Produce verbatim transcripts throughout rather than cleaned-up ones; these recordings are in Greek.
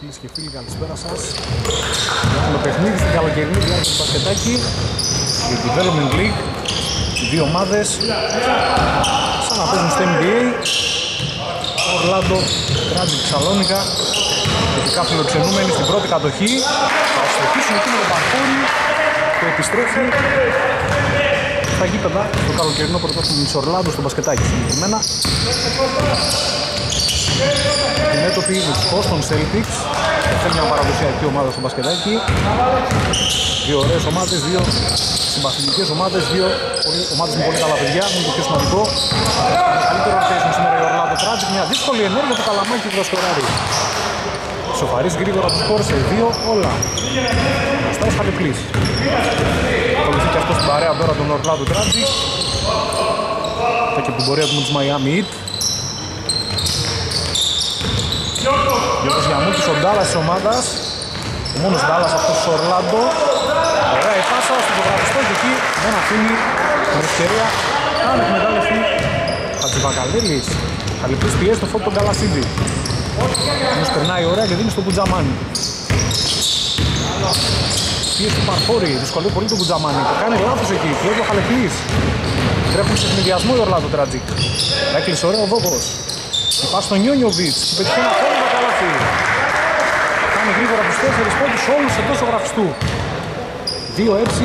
Φίλες και φίλοι, καλησπέρα σας. Μεγάλο παιχνίδι στην καλοκαιρινή διάρκεια του μπασκετάκι. Η Development League. Οι δύο ομάδες σαν να παίζουν στο N B A. Orlando Tragic Salonica. Τελικά φιλοξενούμενοι στην πρώτη κατοχή. Θα αστοχήσουν εκείνο το μπαχώρι που επιστρέφει στα γήπεδα στο καλοκαιρινό πρωτόκολλο της Orlando στο μπασκετάκι. Συγκεκριμένα την έτωπη της Boston Celtics, θέλει μια παραδοσιακή ομάδα στο μπασκετάκι. Δύο ωραίες ομάδες, δύο συμπαθητικές ομάδες, δύο ομάδες με πολύ καλά παιδιά, είναι το πιο σημαντικό. Καλύτερο να παίζουν σήμερα η Orlando Tragic, μια δύσκολη ενέργεια του Καλαμάκη του Δασκοράρη. Σοφαρής γρήγορα του σκόρ σε δύο όλα. Αναστάς Χαλεπλής. Ακολουθεί και αυτό στην παρέα τώρα τον Orlando Tragic. Θα και την πορεία του με τους Miami Heat. Γιώργος Γιαμούκης, ο Ντάλλας της ομάδας, ο μόνος Ντάλλας αυτός ο Orlando. Ωραία η πάσα στον κοβρατιστό και εκεί δεν αφήνει την ευκαιρία. Κάνε την μετάλλευση Χατζηβακαλέλης. Χαλεπλής πιέζει το φώτο τον Καλασίδη. Όμως περνάει ωραία και δίνει στον Κουτζαμάνι. Πιέζει του Παρφόρη, δυσκολεύει πολύ τον Κουτζαμάνι. Το κάνει λάθος εκεί, πιέζει ο Χαλεπλής. Τρέχουν σε συνδυασμό οι Orlando Tragic. Έκλεισε ωραίο δόγκος. Πας στον Νιόνιοβιτς που πετυχεί ένα φόρμα καλάθι. Κάνει γρήγορα τους τέσσερις πόντους όλους εντός του γραφιστού. Δύο έτσι,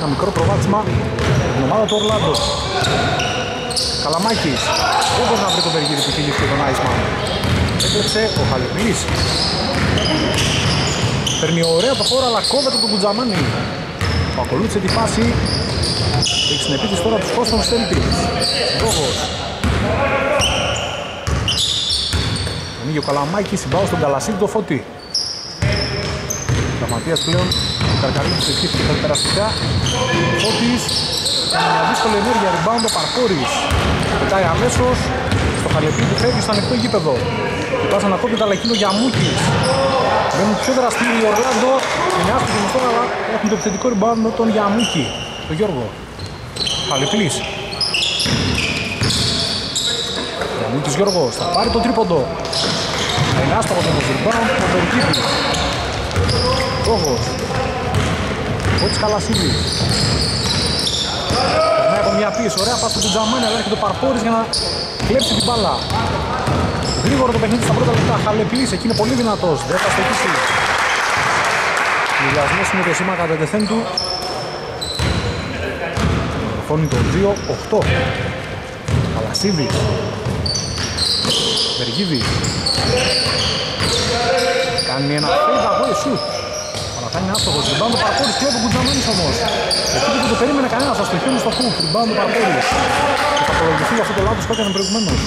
ένα μικρό προβάδισμα την ομάδα του Orlando. Καλαμάκης, δεν μπορεί να βρει το Βεργίδη που κυλίφθηκε τον Άισμαν. Έκλεψε ο Χαλεπλής. Παίρνει ωραία το χώρο αλλά κόβεται τον Κουτζαμάνι. Που ακολούθησε τη φάση. Έχει στην επίθεση τώρα τους Boston Celtics. Δόχος. Ανοίγει ο Καλαμάκης, συμπάω στον Καλασίδη το Φώτη. Τραυματίας πλέον, ο Καρκαρίδης εκτίθηκε περαστικά. Φώτης, μια δύσκολη ενέργεια, rebound ο Παρκόρης. Πετάει αμέσως, στο Χαλεπλή του φεύγει στο ανοιχτό γήπεδο. Η πάσα να κόπτει, αλλά εκείνο Γιαμούκης. Μπαίνουν πιο δραστήριοι οι Orlando, με μια άσκηση γνωστό, αλλά έχουν το επιθετικό rebound με τον Γιαμούκη, τον Γιώργο. Χαλεπλής. Γιαμούκης Γιώργος, θα πάρει το τρίποντο. Είναι άστοχο το rebound, ο Βεργίδης. Κόβος. Κότσις Καλασίδης. Περνάει από μια πίεση, ωραία πας στον Κουτζαμάνι, αλλά έρχεται ο Παρπόρης για να κλέψει την μπάλα. Γρήγορο το παιχνίδι στα πρώτα λεπτά, Χαλεπλής, εκεί είναι πολύ δυνατός, δεν θα στοχίσει. Λιασμός είναι το σήμα κατά τεθέν του. Φώνει το δύο οχτώ. Καλασίδης. Βεργίδης. Κάνει ένα fade away shoot. Αλλά κάνει άστοχος. Ριμπάουντ ο Παρκόρης και ο Κουτζαμάνης όμως. Εκεί που δεν το περίμενε κανένας. Αστοχήνει στο hoop. Ριμπάουντ ο Παρκόρης. Και θα απολογηθεί για αυτό το λάθος που έκανε προηγουμένως.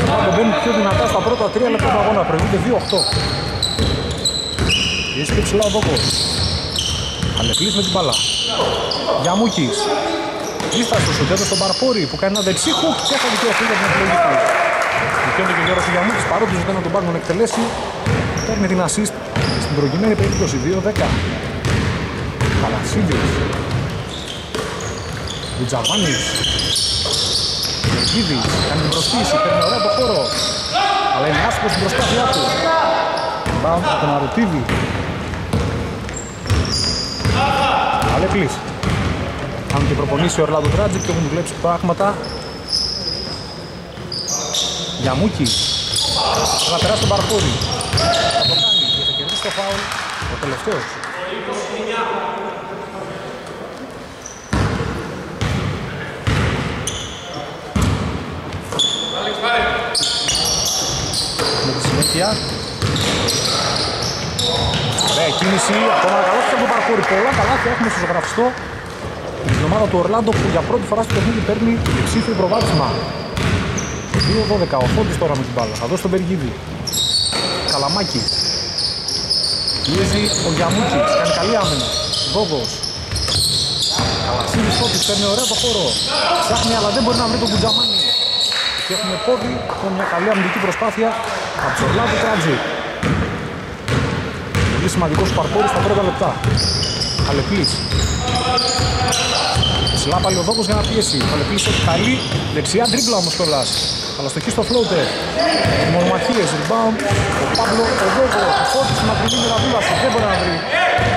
Η ομάδα μπαίνει πιο δυνατά στα πρώτα τρία λεπτά του αγώνα. Προηγούνται δύο οχτώ. Είσαι και ψηλά ο Δόκος. Χαλεπλής με την μπάλα. Γιαμούκης. Ήσταστος ο τέτος στον Παρπόρη που κάνει ένα δεξί hook και θα δικαιωθεί για την επιλογή του. Δικαιώνεται και ο Γιώργος Γιαμούκης παρότι ζητάει να τον πάρουν να εκτελέσει. Παίρνει την assist στην προηγουμένη περίπτωση δύο δέκα. Καλασίδης. Βουτζαβάνης. Βεργίδης. Κάνει την προσθήση. Παίρνει ωραία το χώρο. Αλλά είναι άσχημος στην προσπάθειά του. Μπαμ από τον Αρουτίδη. Χαλεπλής. Αν και προπονήσει ο Orlando Tragic και έχουν δουλέψει πράγματα. Γιαμούκη. Θα περάσει τον Παρκόρη. Θα το κάνει και θα κερδίσει το φάουλ ο τελευταίος. Με τη συνέχεια. Ωραία κίνηση. Ακόμα καλάθι από τον Παρκόρη. Πολλά καλάθια έχουμε στο ζωγραφιστό. Η ομάδα του Orlando που για πρώτη φορά στο παιχνίδι παίρνει διψήφιο προβάδισμα. δύο δώδεκα, ο Φόντης τώρα με την μπάλα. Θα δώσει τον Βεργίδη. Καλαμάκη. Πιέζει ο Γιαμούκης. Κάνει καλή άμυνα. Δόγκος. Καλασίδης Φόντης. Παίρνει ωραίο το χώρο. Ψάχνει αλλά δεν μπορεί να βρει τον Κουτζαμάνι. Και έχουμε πόδι. Έχουμε μια καλή αμυντική προσπάθεια. Από τον Orlando Tragic. Πολύ σημαντικός Παρκόρης στα πρώτα λεπτά. Χαλεπλής. Ψηλά πάλι ο Δόγκος για να πιέσει. Χαλεπλής έχει καλή δεξιά τρίπλα όμως κιόλας. αλλά στο χει στο floater. Μονομαχίες, rebound. Ο Παύλο, ο Δέγκο, ο Φόρτης, να βρει την αβίβαση. Δεν μπορεί να βρει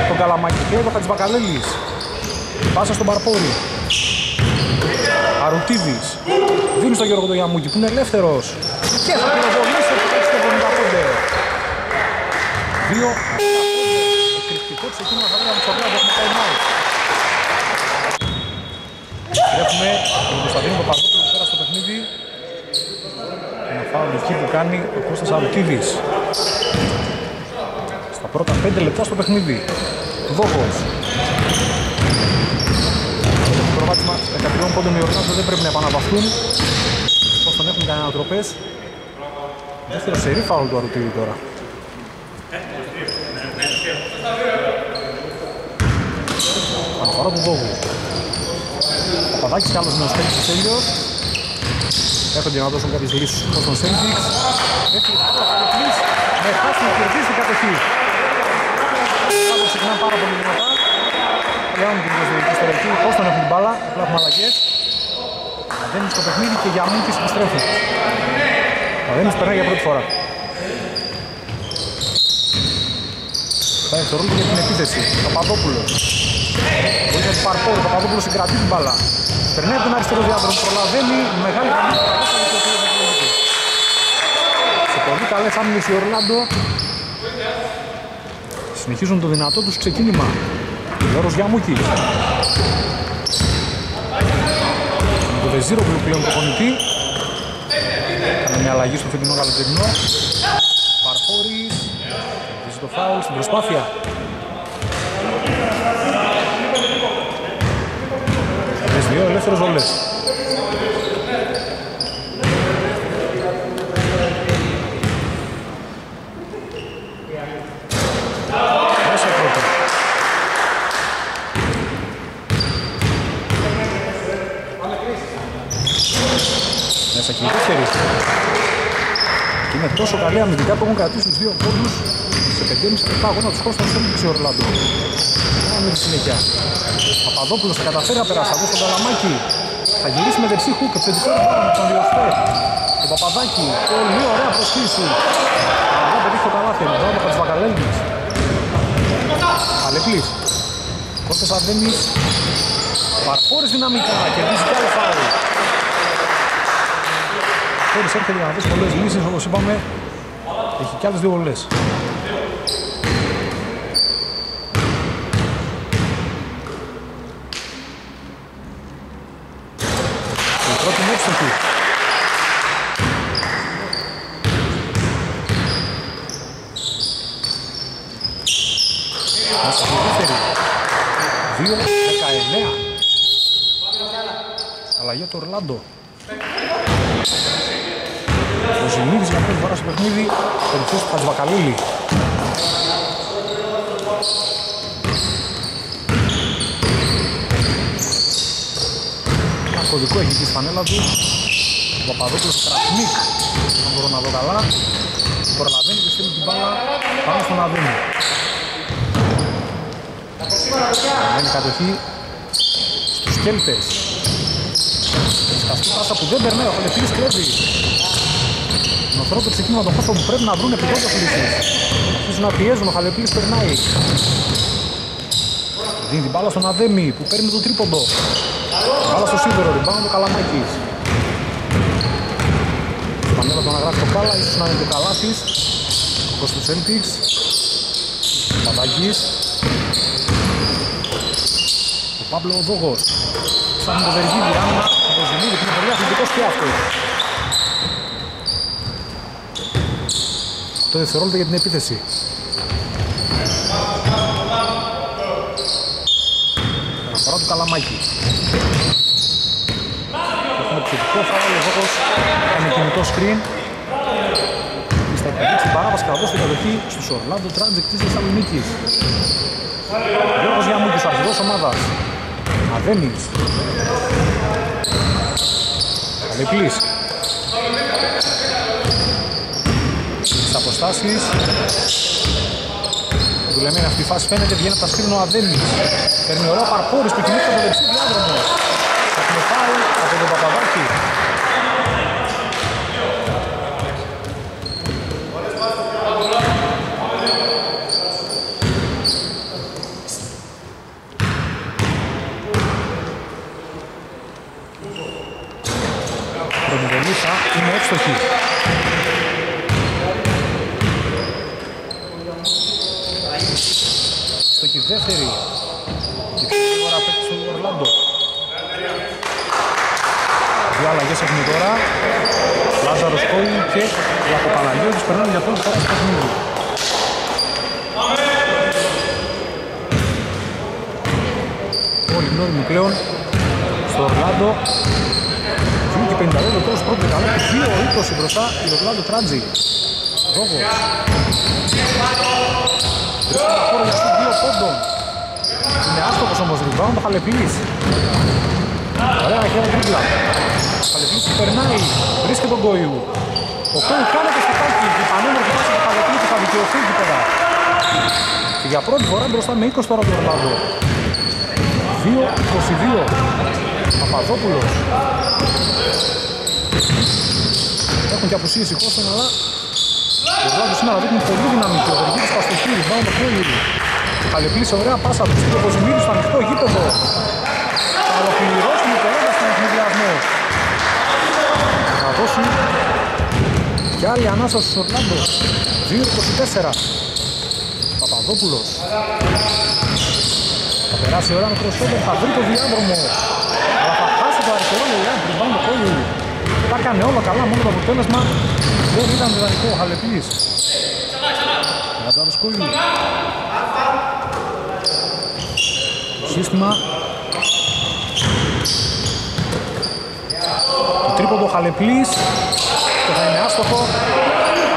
τον Καλαμάκη. Και έδωχα της Μπακαλέλης. Πάσα στον Παρπόρη. Αρουτίδης. Δίνει στον Γιώργο τον Γιαμούκη που είναι ελεύθερος. Και θα πυροβολήσει το έξι εβδομήντα πέντε. Δύο. Εκρηκτικό ξεκίνημα θα βρει από το έχουμε τον Κωνσταντίνο Παπαδόπουλο τώρα στο παιχνίδι. Ένα φάουλ εκεί που κάνει ο Κώστας Αρουτίδης. Στα πρώτα πέντε λεπτά στο παιχνίδι. Δόχος. Το προβάδισμα δεκατριών πόντων οι Ορνάζος δεν πρέπει να επαναβαθούν. Πώς τον έχουν κανένα τροπές. Δεύτερο σερί φάουλ του Αρουτίδη τώρα. Αναφορά του Δόχου. Παπαδάκης και άλλος νέος παίκτης τέλειος. Έχονται να δώσουν κάποιες λύσεις προς τον Celtics. Έχει άλλος παίκτης με φάση να κερδίσει την κατοχή. Πάντως ξεκινάνε πάρα πολύ δυνατά. Λεάνουν την προσδελική στο ρελκή, πώς τον έχουν την μπάλα, απλά έχουν αλλαγές. Αδένης στο παιχνίδι και για Μούκης επιστρέφει. Αδένης περνάει για πρώτη φορά. Θα ευθορούν και την επίθεση. Παπαδόπουλος. Βοήθεια του Παρπόρου, ο Παπαδόπουλος συγκρατεί την μπάλα. Περνάει από τον αριστερό διάδρομο, προλαβαίνει μεγάλη καλή παρακολουθία. Σε πολύ καλές άμυνες οι Ορλάντο. Συνεχίζουν το δυνατό τους ξεκίνημα. Λόρος Γιαμούκη. Με το Βεζίρο που πλέον προπονητή. Κάνε μια αλλαγή στο φετινό καλοκαιρινό. Παρπόρης. Βίζει το φάουλ στην προσπάθεια. Δύο ελεύθερες βολές. Μέσα πρώτα. Μέσα και η δεύτερη. Και είναι τόσο καλή αμυντικά που έχουν κρατήσει τους δύο πόντους σε πεντέμισι λεπτά αγώνα τους χώρους των Celtics Orlando. Πάμε στη συνέχεια. Παπαδόπουλος θα καταφέρει να περάσει, θα δώσει τον Καλαμάκη. Θα γυρίσει με δεξί χούκ, επιθετικό rebound τον Διοστέ. Τον Παπαδάκη, πολύ ωραία προσφύση. Εδώ πετύχει το καλάθι, εδώ από τις Βακαλέλνης. Αλεπλής. Κώστας Αρδένης. Παρφόρης δυναμικά, κερδίζει κι άλλο φάουλ. Χωρίς έρχεται για να δεις πολλές λύσεις, όπως είπαμε. Έχει κι άλλες δύο βολές. Το Ορλάντο. Ο Ζημίδης για πρώτη φορά στο παιχνίδι, περιπτώσεις του Χατζβακαλίλη. Ένα κωδικό έχει εκεί στη φανέλα του. Ο Παπαδόπουλος Τρασνίκ, αν μπορώ να δω καλά. Προλαβαίνει και στέλνει την μπάλα πάνω στον Αδένη. Παραμένει κατοχή στους Κέλτες. Αυτή η πάσα που δεν περνάει, ο Αλεπλής κλέβει. Νοθρό το ξεκίνημα των χώστων που πρέπει να βρουν επιδόντας λύσεις. Αρχίζουν να πιέζουν, ο Αλεπλής περνάει. Δίνει την μπάλα στον Αδέμι που παίρνει το τρίποντο. Μπάλα στο σίδερο, rebound ο Καλαμάκης. Πανέλα τον αγράφει το μπάλα, ίσως να είναι το καλάθις. Ο Κώστος Celtics. Παπαγγής. Ο Παύλο ο Δόγος. Ψάχνει το Βεργίδη, άμα. Ο Ζημίδης είναι πολύ αθλητικός και αυτός. Το δευτερόλεπτο για την επίθεση. Αναφορά του Καλαμάκη. Έχουμε επιθετικό φάουλ, ο Ζώκος κάνει κινητό σκριν. Θα εκπαιδεύσει την παράβαση καθώς την κατοχή στους Orlando Tragic της Θεσσαλονίκης. Γιώργος Γιαμούκης, αρχηγός ομάδας. Αδένης. Αλεπλής. Στις αποστάσεις. Δουλεμένη αυτή η φάση φαίνεται, βγαίνει από τα σκρίνο ο Αδένης. Παίρνει ωραίο Παρπόρης που κινείται από το δεξί διάδρομο. Θα την φάει από τον Παπαδάκη. κερδίσα, είναι εύστοχη. Στοχή δεύτερη. Και τώρα παίκτης του Ορλάντο. Δύο αλλαγές έχουμε τώρα. Λάζαρος Κόλλη και Λακοπαναγιώτης περνάνε για τον Πάτος Παθμίδη. Όλοι γνώριμοι πλέον στο Ορλάντο. Φύγει και πενήντα δύο λεπτό ως πρώτο δεκαλό. δύο είκοσι μπροστά η Orlando Tragic. Ρόγος. Τριφτά φόρμα στους δύο πόντων. Είναι άστοχος όμως rebound, ο Χαλεπλής. Ωραία χέρα τρίπλα. Ο Χαλεπλής περνάει, βρίσκει τον Κόιου. Ο Κόιου κάνει το σκοτάκι, ανέμορφη πάση του Χαλεπλή που θα δικαιωθεί εκεί πέρα. Και για πρώτη φορά μπροστά με είκοσι τώρα του Orlando. δύο είκοσι δύο. Παπαδόπουλος. Έχουν και απουσίες οι Χώσον, αλλά ο Ράντος σήμερα δείχνει πολύ δυναμική. Ο Βεργίδης πας στο χείρι, πάνω το χείρι. Χαλεπλής, ωραία πάσα του, στείλει ο Κοσμίδης στο ανοιχτό γήπεδο. Θα ολοκληρώσει με τελέγα στον εθνικιασμό. Θα δώσει και άλλη ανάσα στους Ορλάντος. δύο είκοσι τέσσερα. Παπαδόπουλος. Θα περάσει ωραία με κροσόβερ, θα βρει το διάδρομο. Αλλά θα χάσει το αριστερό λελιάντρι, πάνω το χείρι. Τα έκανε όλα καλά, μόνο το αποτέλεσμα δεν ήταν δυνατικό. Ο Χαλεπλής. Γαζάρος Κούλη. Σύστημα. Το τρίποντο Χαλεπλής. Το θα είναι άστοχο.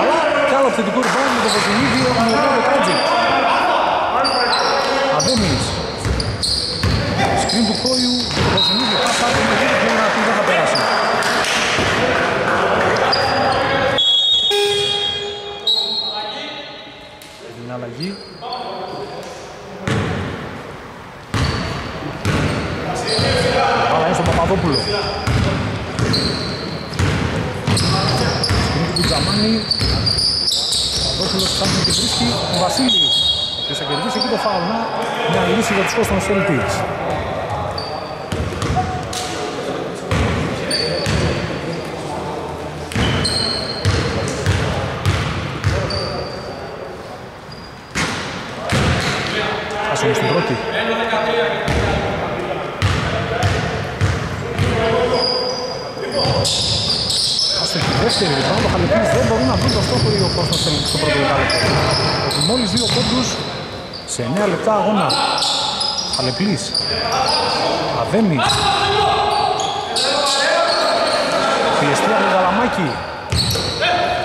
Αλλά κι άλλο θετικό ριμπάουντ με το Βοσινίδη. Έχουμε Orlando Tragic. Αδέμης. Σκριν του Κόλιου. Το Βοσινίδη πάσα. Το Βοσινίδη δεν θα περάσει. Αλλαγή. Παλά είναι στον Παπαδόπουλο. Σκηνή του Τζαμάνι. Παπαδόπουλος ψάχνει και βρίσκει τον Βασίλη. Και θα κερδίσει εκεί το φάουλμα. Μια λύση για τους Boston Celtics. Στην πρώτη. Άστο και δεύτερη, λοιπόν, το Χαλεπλής δεν μπορεί να βρει το στόχο ή ο Boston Celtics στο πρώτο δεκάλεπτο. Έχει μόλις δύο πόντους σε εννέα λεπτά αγώνα. Χαλεπλής. Αδέμι. Φιλεστή από τον Γαλαμάκη.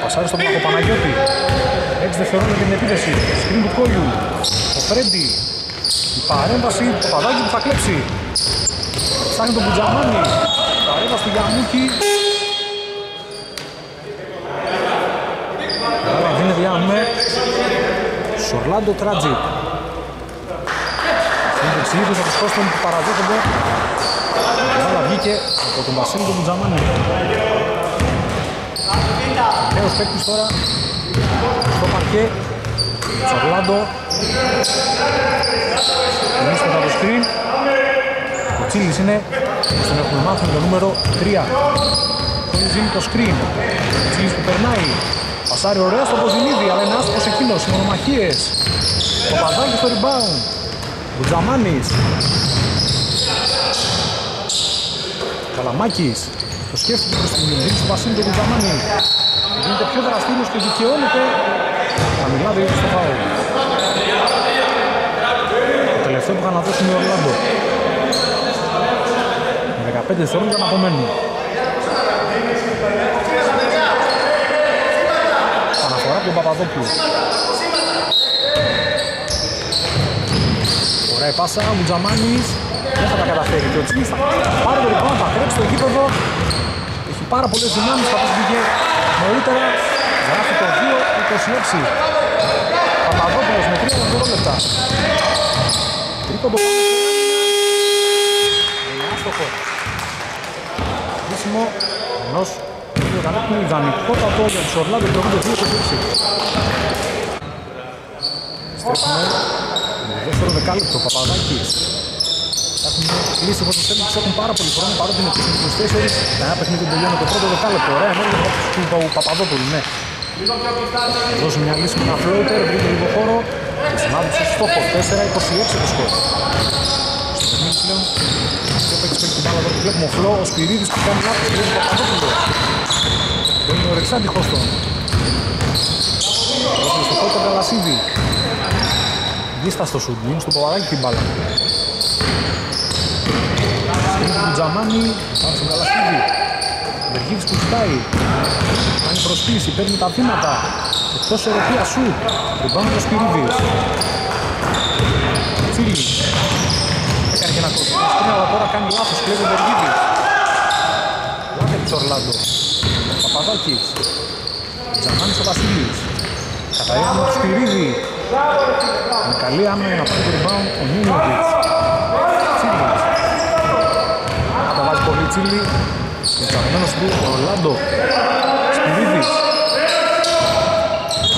Πασάρι στον Παναγιώτη. έξι δευτερόλεπτα για την επίθεση. Σκριν του Κόλιου. Ο Φρέντι. Η παρέμβαση του Παπαδάκη που θα κλέψει. Ψάχνει τον Μπουτζαμάνι. Παρέμβαση του Γιαννούκη. Άρα δίνεται για με στους Orlando Tragic. Είναι ψήφιος από τους Boston που παραδέχονται. Άρα βγήκε από τον Βασίλη του Μπουτζαμάνι. Νέος παίκτης τώρα στο παρκέ του Orlando. Εμείς μετά το σκριν. Ο Τσίλης είναι στον έχουμε μάθει με το νούμερο τρία. Κόλλης δίνει το σκριν. Ο Τσίλης που περνάει. Πασάρει ωραία στο Ποζινίδη, αλλά είναι άστοχος εκείνος. Μονομαχίες. Το Παπαδάκη στο rebound. Ο Τζαμάνης. Καλαμάκης. Το σκέφτηκε προς την Ιντρή του Βασίλη του Τζαμάνη. Γίνεται πιο δραστήριος και δικαιώνεται. Χαμηλά διότι στο φάουλ. Το τελευταίο που είχαν να δώσουν οι Orlando. δεκαπέντε δευτερόλεπτα να απομένουν. Αναφορά από τον Παπαδόπουλο. Ωραία πάσα, ο Μπουτζαμάνης δεν θα τα καταφέρει. Και ο Τσίλης θα πάρει το λοιπόν, θα τρέψει το γήπεδο. Έχει πάρα πολλές δυνάμεις, θα πώς βγήκε νωρίτερα. Γράφει το δύο είκοσι έξι. Παπαδόπουλος με τρία δευτερόλεπτα. Τρίποντο πάνω. Είναι άστοχο. Δύσιμο ενός δύο κανένα ιδανικότατο για τους Orlando και το δύο είκοσι έξι. Στέφουμε με δεύτερο δεκάλεπτο Παπαδάκης. Θα Έχουν κλείσει όπως θέλουν, τους έχουν πάρα πολύ χρόνο, παρότι είναι είκοσι τέσσερις. Ένα παιχνίδι τελειώνει το πρώτο δεκάλεπτο. Ωραία, ενώ του Παπαδόπουλου, ναι. Δώσουν μια λύση με ένα floater, βρήκε λίγο χώρο. Και συνάδελφος στόχο, τέσσερα είκοσι έξι το σκορ. Στο παιχνίδι πλέον, το παίξει παίξει την μπάλα εδώ, βλέπουμε ο Φλό, ο Σπυρίδης που κάνει λάθος, και βλέπουμε Παπαδόπουλο. Δεν είναι ο Ρεξάντη Χώστον. Δώσουν στο χώρο τον Καλασίδη. Δίσταστο σουτ, δίνει στο Παπαδάκι την μπάλα. Σκρίνει του Τζαμάνι, πάνω στον Καλασίδη. Βεργίδης που κοιτάει, κάνει προσποίηση, παίρνει τα βήματα. Εκτός ερωπία σου, ριμπάουντ ο Σπυρίδης. Φίλη, έκανε και ένα κόκκινο σκρίνι, αλλά τώρα κάνει λάθος, κλέβει ο Βεργίδης. Λάτε τους Ορλάντο, Παπαδάκης, Τζαμάνις ο Βασίλης. Καταέγαμε ο Σπυρίδη. Με καλή άμυνα να πάρει το rebound ο Νίνοβιτς. Τσίλης. Τα βάζει πολύ Τσίλη. Ο καρμένος του Ορλάντο. Σπυρίδης.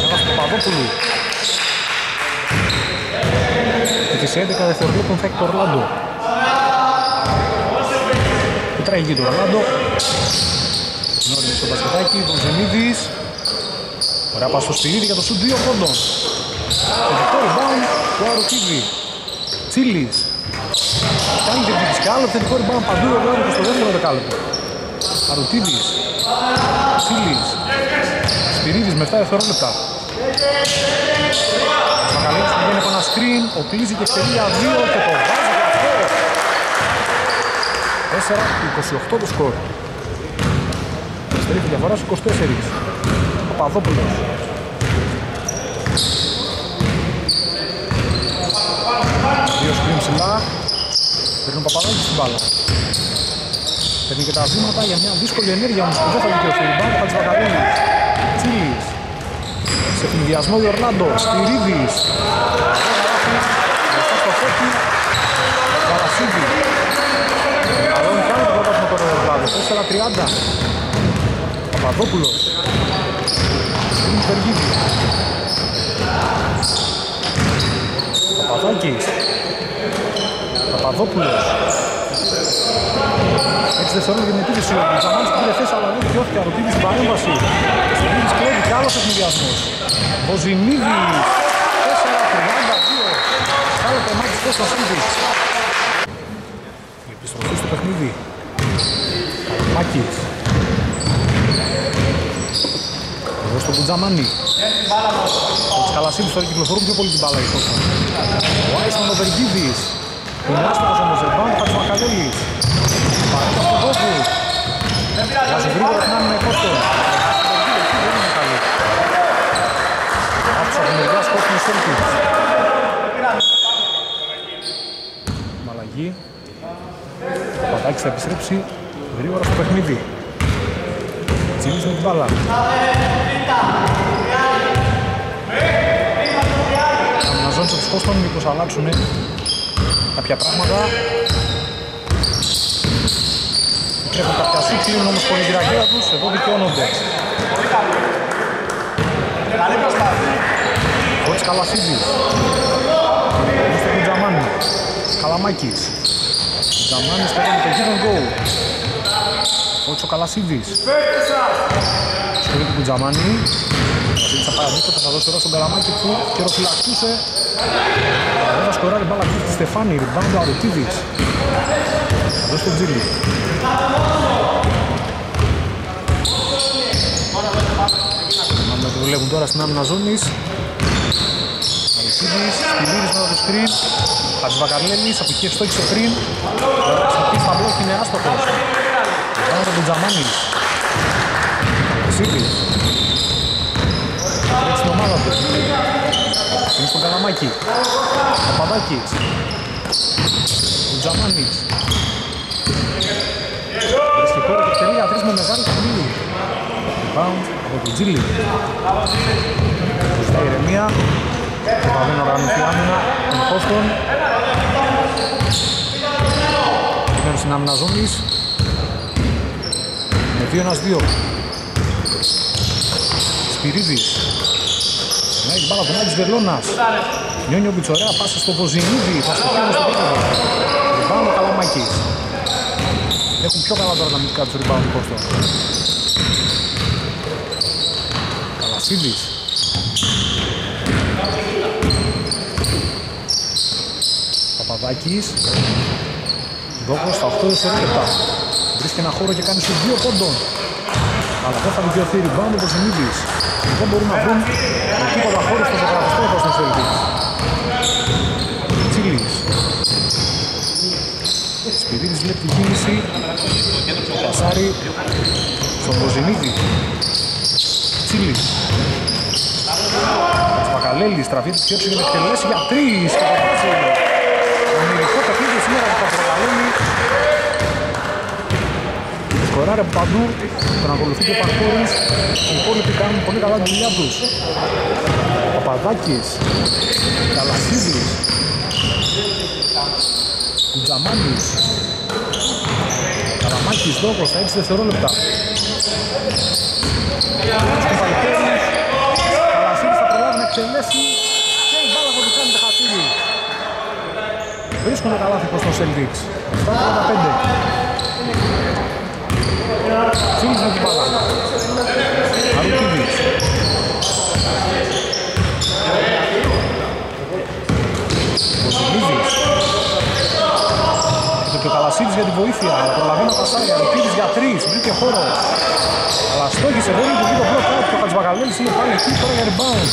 Ένας Παπαδόπουλου. Και σε έντεκα δευτερολέπων θα έχει το Ορλάντο. Που τραγική του Ορλάντο. Νόριμος στο μπασκετάκι, τον Ζενίδης. Ωραία πας στο Σπυρίδη για το σουτ δύο πόντων. Το δικό rebound του Αρουκίδη. Τσίλης. Κάνει την πληκτική άλλο, θετικό rebound παντού ο Ορλάντος στο δεύτερο δεκάλεπτο. Αρουτίδης, Τσίλης, Σπυρίδης με επτά δευτερόλεπτα. Ο Σακαλέκης πηγαίνει από ένα σκριν, ο κλείζει και ευκαιρία δύο και το βάζει και αυτό. τέσσερα είκοσι οκτώ το σκορ. Στρίφει διαφορά στους είκοσι τέσσερις. Παπαδόπουλος. Δύο σκριν ψηλά. Παίρνει ο Παπαδάκης στην μπάλα. Παίρνει και τα βήματα για μια δύσκολη ενέργεια όμως που δεν θα δικαιωθεί. Λιμπάνο θα της Βακαλίνης. Τσίλης. Σε φινδιασμό ο Ορλάντο. Σπυρίδης. Μπροστά στο φώτι. Βαρασίδη. Καλώνει κάνει το πρότασμα το Ορλάντο. τέσσερα τριάντα. Παπαδόπουλος. Σπυρίδης Βεργίδη. Παπαδάκης. Παπαδόπουλος. Έτσι δευτερόλεπτα και με τύπηση ο Τζαμάνης πήρε θέση αλλά δεν διώθηκε αρωτήτη στην παρέμβαση. Ο Σπυρίδης κλέβει κι άλλος ευνηδιασμός. Βοζινίδης τέσσερα τριάντα δύο. Σκάλε το μάτι της Κωνσταντίδης. Η επιστροφή στο παιχνίδι. Μάκης. Εδώ στον Κουτζαμάνι. Ο Καλασίδης τώρα κυκλοφορούν πιο πολύ την μπάλα η Κωνσταντίδη. Ο Άισαν ο Βεργίδης. Είναι άσπρος όμως rebound, θα τους Μακαλέλης. Παρακάς του Βόβου. Βάζει γρήγορα την άμυνα η Κόστον. Δεν είναι καλή. Άκουσα από μεριάς Κόστον Σέλτιτς. Μαλλαγή. Ο Παπαδάκης θα επιστρέψει γρήγορα στο παιχνίδι. Τσιλής με την μπάλα. Να ζώνησε τους Κόστον, μήπως αλλάξουνε κάποια πράγματα. Τρέχουν τα πιασού, κλείνουν όμως πολύ την αγέρα τους, εδώ δικαιώνονται. Χωρίς Καλασίδης. Είμαστε τον Τζαμάνι. Καλαμάκης. Τζαμάνις πέτανε το hit and go. Χωρίς ο Καλασίδης. Σκορίζει τον Τζαμάνι. Θα παραδείξω, θα δώσει τώρα στον Καλαμάκη που χειροφυλακτούσε. Δεν θα σκοράρει μπάλα αυτή τη Στεφάνη, ριμπάουντ ο Αρουτίδης. Θα δώσει τον Τζίλι. Μάμε ότι δουλεύουν τώρα στην άμυνα ζώνης. Αρουτίδης, Σπυρίδης μετά το σκριν. Χατζηβακαλέλης, από εκεί ευστόχησε το πριν. Στην στα μπλόκ είναι άστοχος. Ριμπάουντ από τον Τζαμάνι. Ζίλης. Τρέξει την ομάδα του. Είναι στον Καλαμάκη. Παπαδάκης. Ο Τζαμάνης. Βρίσκει χώρο και ευκαιρία τρεις με μεγάλη καμπύλη. Rebound από τον Τζίλι. Ζητάει ηρεμία. Παπαδούν να οργανωθεί άμυνα. Τον Χώστον. Βγαίνουν στην άμυνα ζώνης. Με δύο ένα δύο. Σπυρίδης. Να έχει μπάλα τον Άκης Βελώνας. Νιόνιο Μπιτσορέα, πάσα στο Βοζινίδη. Θα στοχεύει στο πέτοιο. rebound, ο Καλαμάκης. Έχουν πιο καλά τώρα τα μυθικά τους rebound οι Boston. Καλασίδης. Παπαδάκης. Δόκος στα οκτώ δευτερόλεπτα. Βρίσκει ένα χώρο και κάνει στους δύο πόντων. Αλλά δεν θα δικαιωθεί rebound ο Κοσμίδης. Δεν μπορούν να βρουν τίποτα χώρο στο σοκαραφιστό όπως τον θέλει. Τσίλης. Σπυρίδης βλέπει την κίνηση. Πασάρι στον Κοσμίδη. Τσίλης. Πακαλέλης τραβεί τις χέρες για να εκτελέσει για τρεις. Αμερικό παιχνίδι σήμερα που παρακαλώνει. Σκοράρε από παντού, τον ακολουθεί και ο Παρκόρης. Οι υπόλοιποι κάνουν πολύ καλά τη δουλειά τους. Παπαδάκης, Καλασίδης, Κουτζαμάνης, Καλαμάκης, Δόκος, στα έξι δευτερόλεπτα. Ο Παρκόρης, Καλασίδης θα προλάβει να εκτελέσει και η μπάλα θα του κάνει τα χατήρι. Βρίσκουν καλάθι προς τον Celtics. επτά τριάντα πέντε. Τσίλης με την μπάλα. Αρουτίδης. Κοσμίδης. Και ο Καλασίδης για την βοήθεια. Προλαβεί να πασάρει. Αρουτίδης για τρεις. Βρήκε χώρο. Αλλά στόχισε. Δεν είναι το πρώτο. Και ο Χατζημακαλέλης είναι πάλι εκεί. Τώρα για rebound.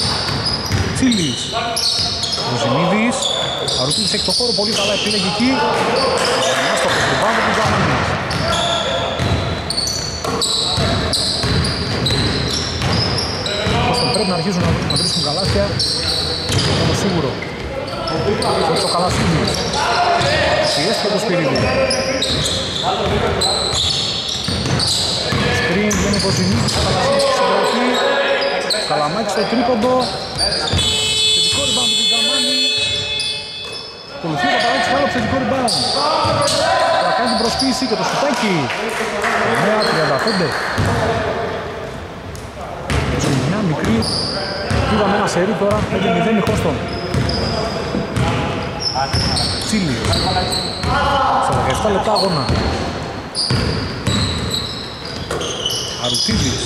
Τσίλης. Κοσμίδης. Αρουτίδης έχει το χώρο. Πολύ καλά επιλέγει εκεί. Ανάστοχος rebound του Τζαμάνης. Πρέπει να αρχίσουν να βρίσκουν καλάθια. Είναι σίγουρο. Όπως ο Καλασίδης. Πιέστηκε το Σπυρίδη. Σκριν βγαίνει Κοζινίκης. Ο Καλασίδης ξεπλωθεί. Καλαμάκης στο τρίποντο. Θετικό rebound του Τζαμάνη. Ακολουθεί ο Παπαδάκης άλλο θετικό rebound. Θα κάνει την προσποίηση και το σουτάκι. εννιά τριάντα πέντε. Μικρή, είδαμε ένα σερί τώρα, πέντε μηδέν Χόστον. Τσίλι, σαράντα επτά λεπτά αγώνα. Αρουτίδης.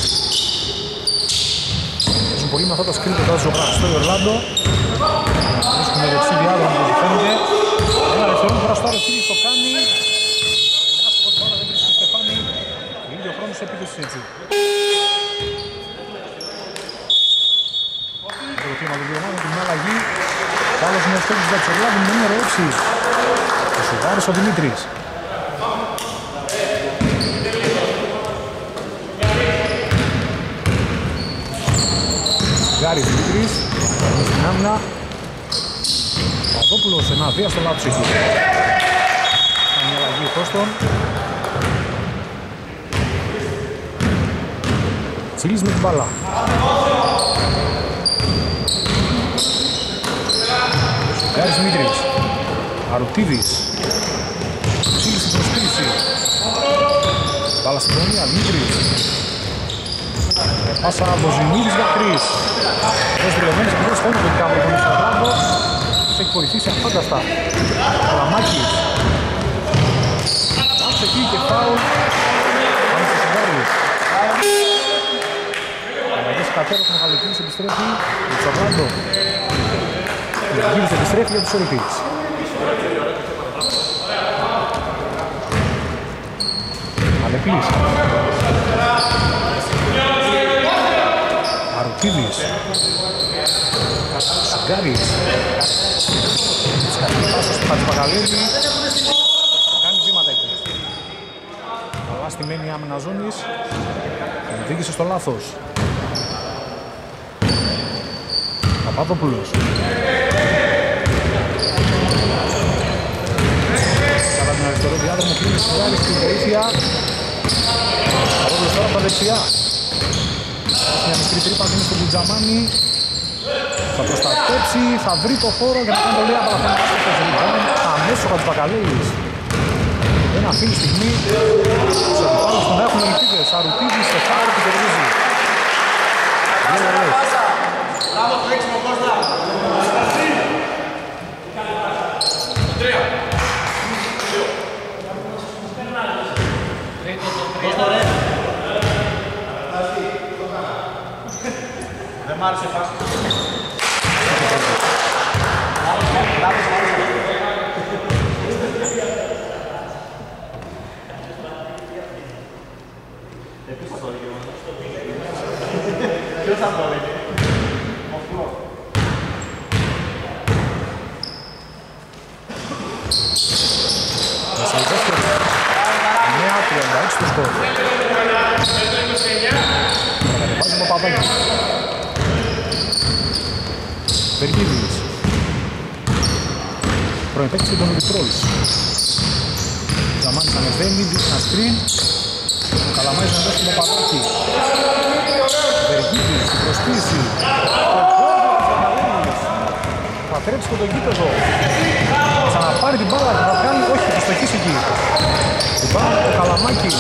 Παίζουν πολύ με αυτά τα σκρίτ, εδώ ζωγράφει στο Ορλάντο. Βρίσκουν με ρεψίδι άλλο, όπως φαίνεται. Ένα δευτερόν φορά στο Αρουτίδης το κάνει. Ένα σκοτ πάνω δεν βρίσκει Στεφάνη. Λίγη ο χρόνος επίθεση έτσι. Άλλος είναι ο Στέλης Βατσελάδη με νούμερο έξι. Ο Σουγάρης ο Δημήτρης. Σουγάρης Δημήτρης. Στην άμυνα. Παπαδόπουλος ένα δύο στο λάθος εκεί. Κάνει μια αλλαγή Κώστον. Τσίλης με την μπάλα. Γάρης Μήτρης, Αρουτίδης, Τσίλης στην προσποίηση, μπάλα στην γωνία, Μήτρης, πάσα Μποζινίδης για τρεις. Ένας δουλευμένης που δεν στέλνει το δικά μου τον Ισχαράδο, τους έχει βοηθήσει αφάνταστα. Καλαμάκης, άφησε εκεί και φάουλ, πάνε στο Σουγάρης. Αλλαγές κατέρος Μαχαλωτίνης επιστρέφει, ο Τσαβράντο. Γύρισε επιστρέφει για τους Ολυμπίους. Αλεπλής. Αρουτίδης. Σουγάρης. Σκαλή πάσα στο Χατζημαγαλίδη. Κάνει βήματα εκεί. Αλλά στη μένη άμυνα ζώνης. Οδήγησε στο λάθος. Παπαδόπουλος. Κατά την αριστερό διάδρομο κλείνει ο Σουγάρης στη βοήθεια. Παπαδόπουλος τώρα στα δεξιά. Μια μικρή τρύπα δίνει στον Κουτζαμάνη. Θα προστατέψει, θα βρει το χώρο για να κάνει το λίγα παραπάνω. Αμέσως ο Χατζηπακαλέης. Δεν αφήνει στιγμή. Σε επιπάνω στον έχουν ελπίδες. Αρουτίδης σε χάρο και κερδίζει. Δύο ωραίες. Bravo, Flexmo Costa. Está assim. Andrea. Μ' άρεσε η φάση. Επίσης το έλεγε μας. Ποιος θα το έλεγε. Στους κόρους. Βάζουμε παπάκι. Βεργίδης. Πρώην παίκτης και τον Λιτρόλης. Ζαμάνης ανεβαίνει, δείχνει ένα σκριν. Καλαμάζεις να δώσει το παπάκι. Βεργίδης, προσποίηση. Θα τρέψει και τον κήπεδο. Θα πάρει την μπάλα, θα κάνει, όχι, θα στοχίσει εκεί. Την μπάλα, ο Καλαμάκης.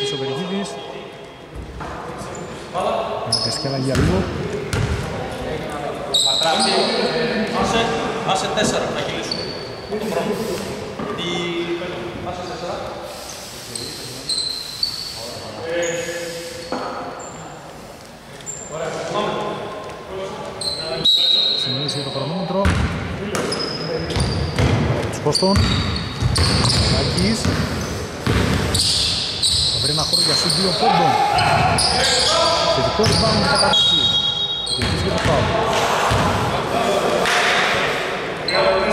Επίσης ο Βεργίδης. Να κασκέλα για λίγο. Άσε τέσσερα να κυλήσουμε. Άσε τέσσερα. Συνήθισε το χρονόμετρο. Τους Κώστον. Λακής. Θα βρει ένα χώρο για σου δύο πόντων. Και δικό ριμπάουν θα παράξει. Και δικό το φάου.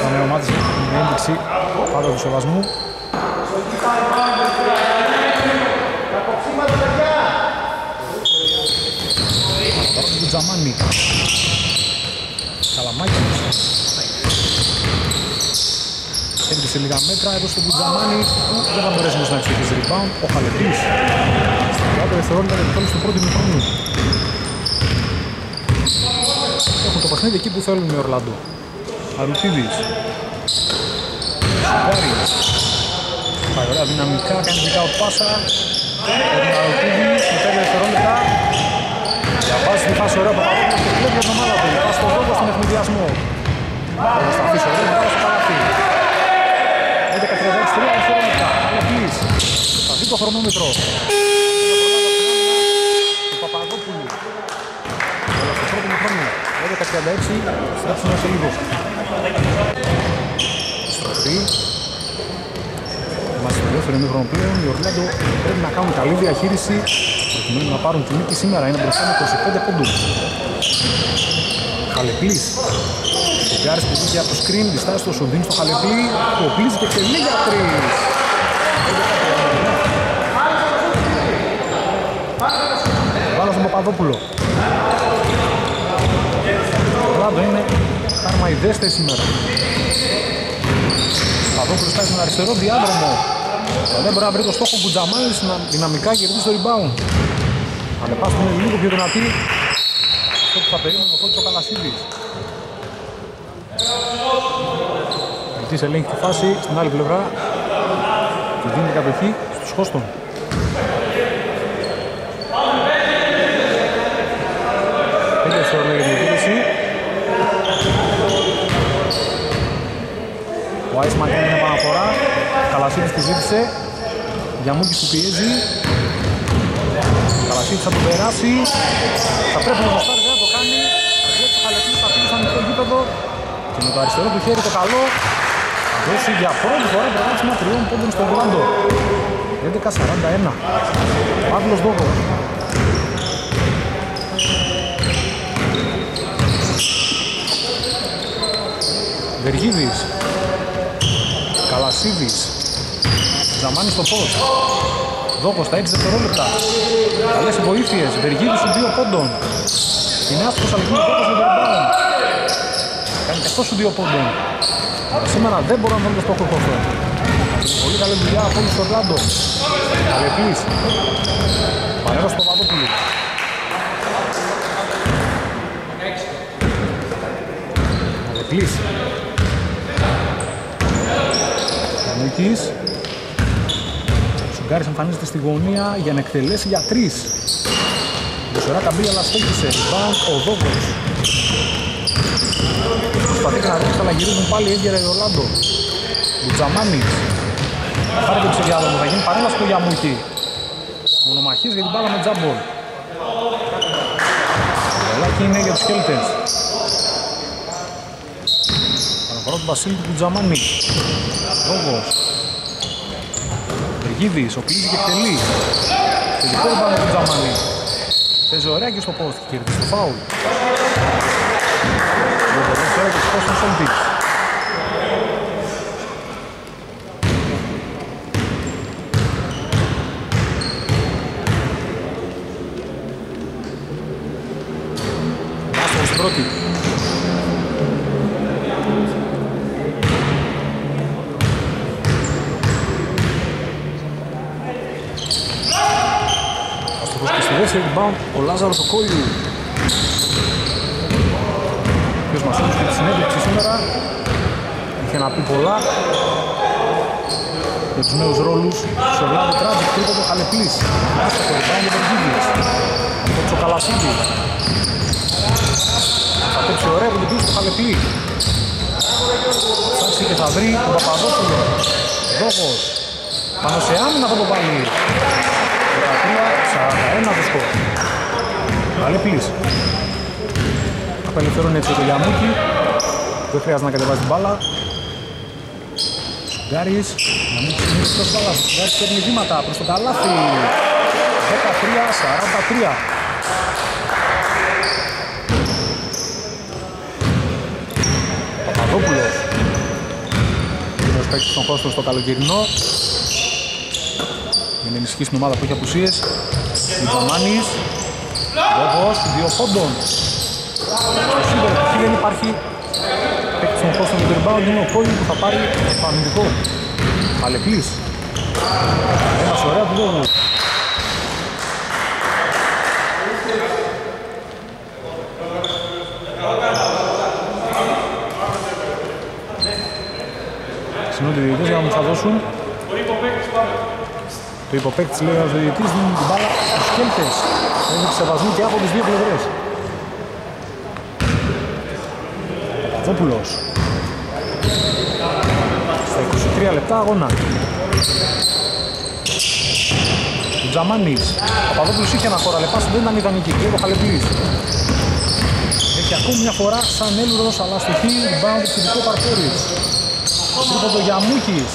Θα νεομάτιζε την ένδειξη πάντα του σεβασμού. Του Τζαμάνι. Καλαμάκης. Έμπισε λίγα μέτρα, έδωσε τον Τζαμάνι που δεν θα μπορέσει να εξοχίσει rebound. Ο Χαλεπής. Στην πλάτη δευτερόλεπτα λεπτόλου στο πρώτο μηχρόνου. Έχουν το παιχνίδι εκεί που θέλουν οι Ορλάντο. Αλουτίδης. Σουπάρης. Πάει ωραία δυναμικά, κάνει δικάω πάσα. Έχουν Αλουτίδης, μετά δευτερόλεπτα. Διαβάζει τη φάση ωραία παπαδόνια και κλέβει για τον ομάδα του. Διαβάζει τον λόγο στον ευνηδιασμό. Θα σταθείς ωραία, μετά στο παραφή. έντεκα τριάντα έξι δευτερόλεπτα. Αλεπλής. Θα δει το χρονόμετρο. Του Παπαδόπουλου. Αλλά στο πρώτο χρόνο. έντεκα τριάντα έξι. Στάψουν όσο λίγο. Στροφή. Είμαστε στο δεύτερο μήχρονο πλέον. Οι Ορλάντο πρέπει να κάνουν καλή διαχείριση. Προκειμένου να πάρουν τη νίκη σήμερα, είναι μπροστά με είκοσι πέντε πόντους. Χαλεπλής. Ο Γκάρης που βγήκε από το σκριν, διστάζει το Σοντίνι στο Χαλεπλή, το πλύζει και εκτελεί για τρεις. Βάλω στον Παπαδόπουλο. Ράντο είναι καρμαϊδέστες σήμερα. Παπαδόπουλο στάζει στον αριστερό διάδρομο. Δεν μπορεί να βρει το στόχο που Τζαμάνης να δυναμικά κερδίσει το rebound. Ανεπάσχουν λίγο πιο δυνατή. Αυτό που θα περίμενε ο Φώτης ο Καλασίδης. Ελτής ελέγχει τη φάση στην άλλη πλευρά. Του δίνει την κατοχή στους Χώστον. Τέλειες τώρα λέγεται η επίδεση. Ο Άισμαν κάνει την επαναφορά. Καλασίδης τη ζήτησε. Γιαμούκης του πιέζει. Καλασίδης θα τον περάσει. Θα πρέπει να μοστάρει, δεν θα το κάνει. Αγγλέξε ο Χαλεπλής, θα πήγε σαν μικρό γήπεδο. Και με το αριστερό του χέρι το καλό. Θα δώσει για πρώτη φορά προβάδισμα τριών πόντων στον Ορλάντο. έντεκα σαράντα ένα. Παύλος Δόγκο. Βεργίδης. Καλασίδης. Ζαμάνι στο φως. Δόκος στα έξι δευτερόλεπτα. Καλές βοήθειες. Βεργίδης σου δύο πόντων. Είναι άσπρος αληθινός Δόκος με περιπάνω. Κάνει και αυτό σου δύο πόντων. Σήμερα δεν μπορώ να βάλω το στόχο κόστο. Πολύ καλή δουλειά από όλους τον Ορλάντο. Καλεπλής. Πανέρος στο Παπαδόπουλο. Καλεπλής. Νίκης. Σουγκάρης εμφανίζεται στη γωνία για να εκτελέσει για τρεις. Δεσορά καμπύλια αλλά στέκησε. Rebound ο Δόγκος. Προσπαθεί να ρίξει αλλά γυρίζουν πάλι έγκαιρα οι Ορλάντο. Μπουτζαμάνης. Άρα δεν ξέρω τι άλλο θα γίνει. Παρέλαση του Γιαμούκη. Μονομαχής για την μπάλα με τζάμπολ. Βελάκι είναι για τους Celtics. Αναφορά του Βασίλη του Κουτζαμάνη. Λόγος. Βεργίδης, ο κλείζει και εκτελεί. Τελικό μπάλα με Κουτζαμάνη. Παίζει ωραία και στο πόστ και κερδίζει το φάουλ. Λόγος τώρα και στο Celtics. Πρώτη. Αστοχός και στη δεύτερη rebound ο Λάζαρος ο Κόλλιου. Ο οποίος μας έδωσε τη συνέντευξη σήμερα. Είχε να πει πολλά για τους νέους ρόλους της Orlando Tragic. Τρίτο το Χαλεπλής. Άστοχο rebound ο Βεργίδης. Αυτός ο Καλασίδης. Θα κόψει ωραία από την πίσω του Χαλεπλή. Ψάξει και θα βρει τον Παπαδόπουλο. Δόχος. Πάνω σε άμυνα θα το πάλι. δεκατρία σαράντα ένα το σκορ. Χαλεπλής. Απελευθερώνει έτσι το Γιαμούκη. Δεν χρειάζεται να κατεβάζει την μπάλα. Γκάρις. Να μην ξυνήσει προς μπάλα. Γκάρις παίρνει βήματα προς το καλάθι. δεκατρία σαράντα τρία. Παπαδόπουλος, ένας παίκτης στον Κόστο στο καλοκαιρινό, για να ενισχύσει την ομάδα που έχει απουσίες. Μιτζαμάνης, Λόγος, δύο πόντων. Εκεί δεν υπάρχει παίκτης στον Κόστο με το rebound, είναι ο Κόλλης που θα πάρει το αμυντικό. Αλεπλής, ένας ωραία του Λόγου. Συνόνται οι διαιτητές για να μου θα δώσουν. Το υποπαίκτης λέει ένας διαιτητής, δίνει την μπάλα στους Celtics. Έχει τη σεβασμού και από τις δύο πλευρές. Παπαδόπουλος. Στα είκοσι τρία λεπτά αγώνα. Ο Τζαμάνης. Ο Παπαδόπουλος είχε ένα χώρα, αλλά πάση δεν ήταν ιδανική. Και ο Χαλεπλής. Έχει ακόμη μια φορά σαν έλουρος, αλλά στοιχεί rebound του κεντρικό παρκόρις. Τρίποντο Γιαμούκης.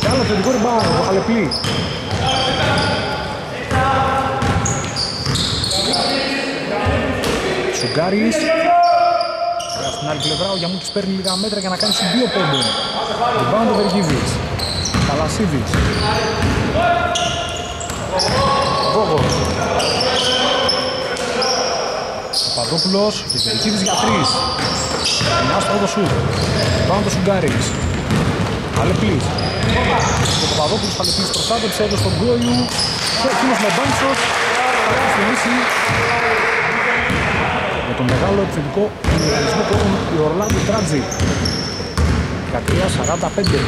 Και άλλο θετικό rebound, το Χαλεπλή. Σουγκάρης. Στην άλλη πλευρά ο Γιαμούκης παίρνει λίγα μέτρα για να κάνει στους δύο πόντων. Rebound ο Βεργίδης. Καλασίδης. Βόγος. Παπαδόπουλος και Βεργίδης για τρεις. Ενάς πρώτο σουτ. Πάνω το Σουγκάρης. Χαλεπλής. Ο Παπαδόπουλος Χαλεπλής προστάτεψε, έδωσε τον Κόλλιου. Και εκείνος με μπάντσος θα ξεκινήσει με τον μεγάλο επιθετικό ενεργισμό που έχουν οι Orlando Tragic. δεκατρία σαράντα πέντε.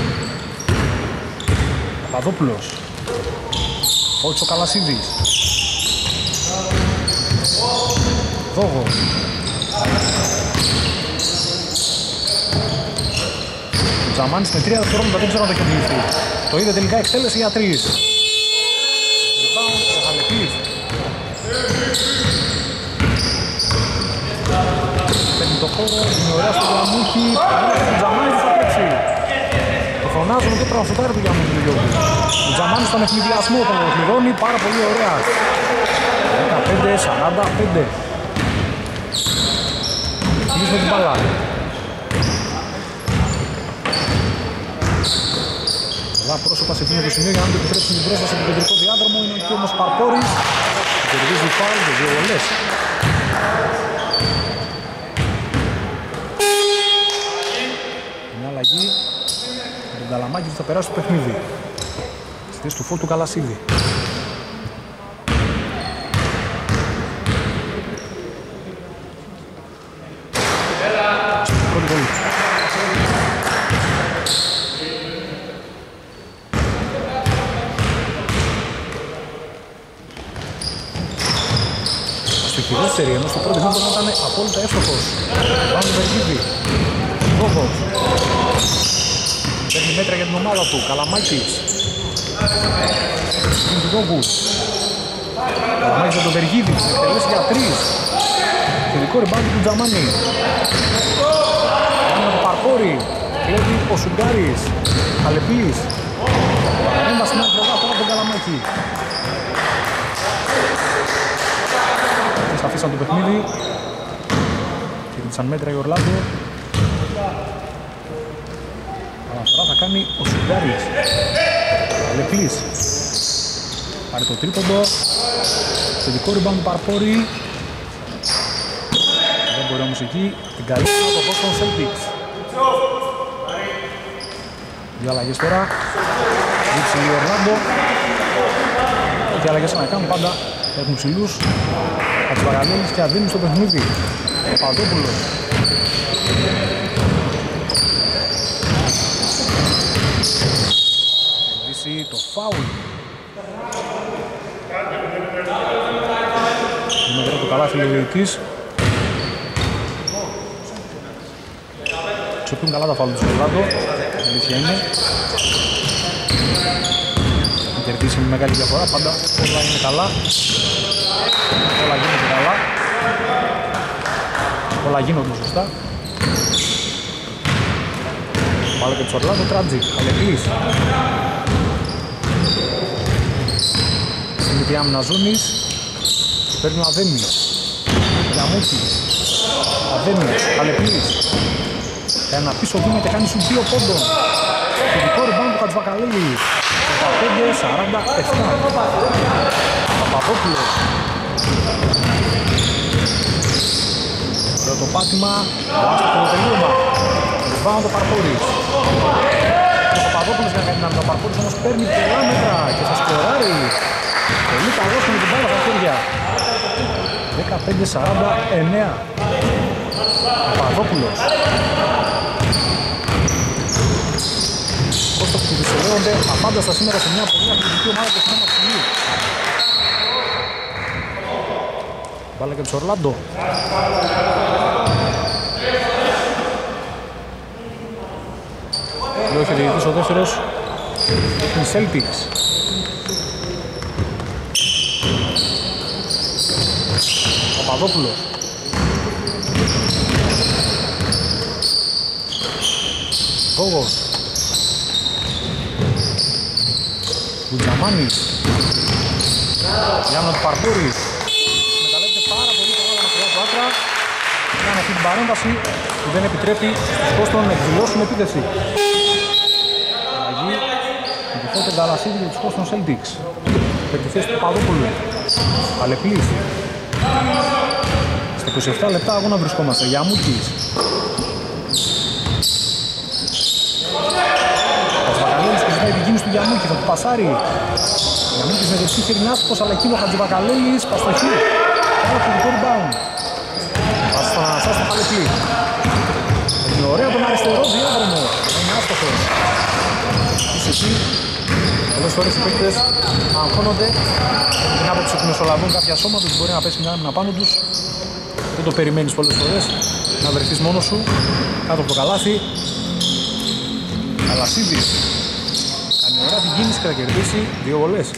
Παπαδόπουλος. Όχι ο Καλασίδης. Δόγος. Τζαμάνης με τρία δευτερόλεπτα, δεν ξέρω αν το κερδίσει. Το είδε τελικά, εξέλιξη για τρία. Rebound ο Χαλεπλής. Παίρνει το χώρο, είναι ωραία στο Γιαμούκη. Ο Τζαμάνης θα παίξει. Το φωνάζουν και πρέπει να σουτάρει το Γιαμούκη του Γιώργου. Ο Τζαμάνης στον εθνικιασμό τον ολοκληρώνει, πάρα πολύ ωραία. δεκαπέντε σαράντα πέντε. Κλείς με την μπαλά. Τα πρόσωπα σε εκείνο το σημείο για να μην επιτρέψουν την πρόσβαση από τον κεντρικό διάδρομο. Είναι ο κύριος Παρκόρης. Κερδίζει φάουλ και δύο βολές. Μια αλλαγή με τον Καλαμάκη που θα περάσει το παιχνίδι. Στη θέση του Φόρτου Καλασίδη. Ενώ στο πρώτο χρόνο ήταν απόλυτα εύστοχος. Πάμε Βεργίδη. Λόγος. παίρνει μέτρα για την ομάδα του. Καλαμάκης. Μιζιδόγκους. Καλαμάκης για τον Βεργίδη. Εκτελέσει για τρεις. Τελικό ριμπάντι του Τζαμάνι. Ένα το παρκόρι. Βλέπει ο Σουγκάρης. Χαλεπής. Ένα στην άλλη πλευρά τώρα τον Καλαμάκη. Τις αφήσαν το παιχνίδι. Σαν μέτρα η Ορλάντο. Αναφορά θα κάνει ο Σουγκάρης. Λεκλής. Πάρει το τρίποντο. Σε δικό ριμπάν παρπόρι. Δεν μπορεί όμως εκεί. Την καλύψα από το Boston Celtics. Δύο αλλαγές τώρα. Λείψει η Ορλάντο. Και αλλαγές να κάνουν πάντα. Έχουν ψηλούς. Θα τους παραλύνεις και αδύνουν στο παιχνίδι. Παπαδόπουλος. Εντύσει το φάουλ. Είναι μετά το καλάθι λογιωτής. Ξοπούν καλά τα φάουλ του Σολάντο. Αλήθεια είναι. Η κερδίση με μεγάλη διαφορά. Πάντα όλα είναι καλά. Όλα γίνονται καλά. Όλα γίνονται σωστά. Πάλι και τους Orlando Tragic. Αλεκλής. Στην μικρή άμυνα ζώνης. Παίρνει ο Αδέμης. Γιαμούκης. Αδέμης. Αλεκλής. Ένα πίσω βήμα και κάνει σου δύο πόντων. Το δικό ριμπάν του Χατζβακαλέλη. πενήντα πέντε σαράντα επτά. Παπαδόπουλος. Το πάτημα, ο άστοχο το τελείωμα. Ριβάνω το Παρπόρης. Ο Παπαδόπουλος για να κάνει το Παρπόρης όμως παίρνει πολλά μέτρα και θα σκοράρει. Πολύ καλός με την μπάλα στα χέρια. δεκαπέντε σαράντα εννέα. Ο Παπαδόπουλος. Κόστος που δυσελέγονται απάνταστα σήμερα σε μια πολύ αθλητική ομάδα και θέμα ψηλή. Μπάλα και τους Orlando. Λέω έχει διηγητής ο δεύτερος. Την Celtics. Παπαδόπουλος. Βόγος. Μπουτζαμάνης. Γιάννος Παρπούρης. Κάνει αυτή την παρέμβαση που δεν επιτρέπει στους Boston να εκδηλώσουν επίθεση. Αλλαγή με τη φώτα Γκαλασίδη για τους Boston Celtics. Με τη θέση του Παδόπουλου. Αλεπλής. Στα είκοσι επτά λεπτά αγώνα βρισκόμαστε. Γιαμούκης. Ο Χατζηβακαλέλης και ζητάει την κίνηση του Γιαμούκη. Θα του πασάρει. Γιαμούκης με δεξί χέρι άσπος, αλλά εκείνο ο Χατζηβακαλέλης παστοχή. Άρα το δικό rebound. Αστανασάς τον Παλαιπλή. Είναι ωραία τον αριστερό διάδρομο. Είναι άστοχος. Είσαι εκεί. Πολλές φορές οι παίκτες αγχώνονται. Την άποψη που μεσολαβούν κάποια σώματα μπορεί να πέσει μια άμυνα πάνω τους. Δεν το περιμένεις πολλές φορές. Να βρεθείς μόνος σου. Κάτω από το καλάθι. Καλασίδης. Κάνει ωραία την κίνηση και θα κερδίσει δύο βολές.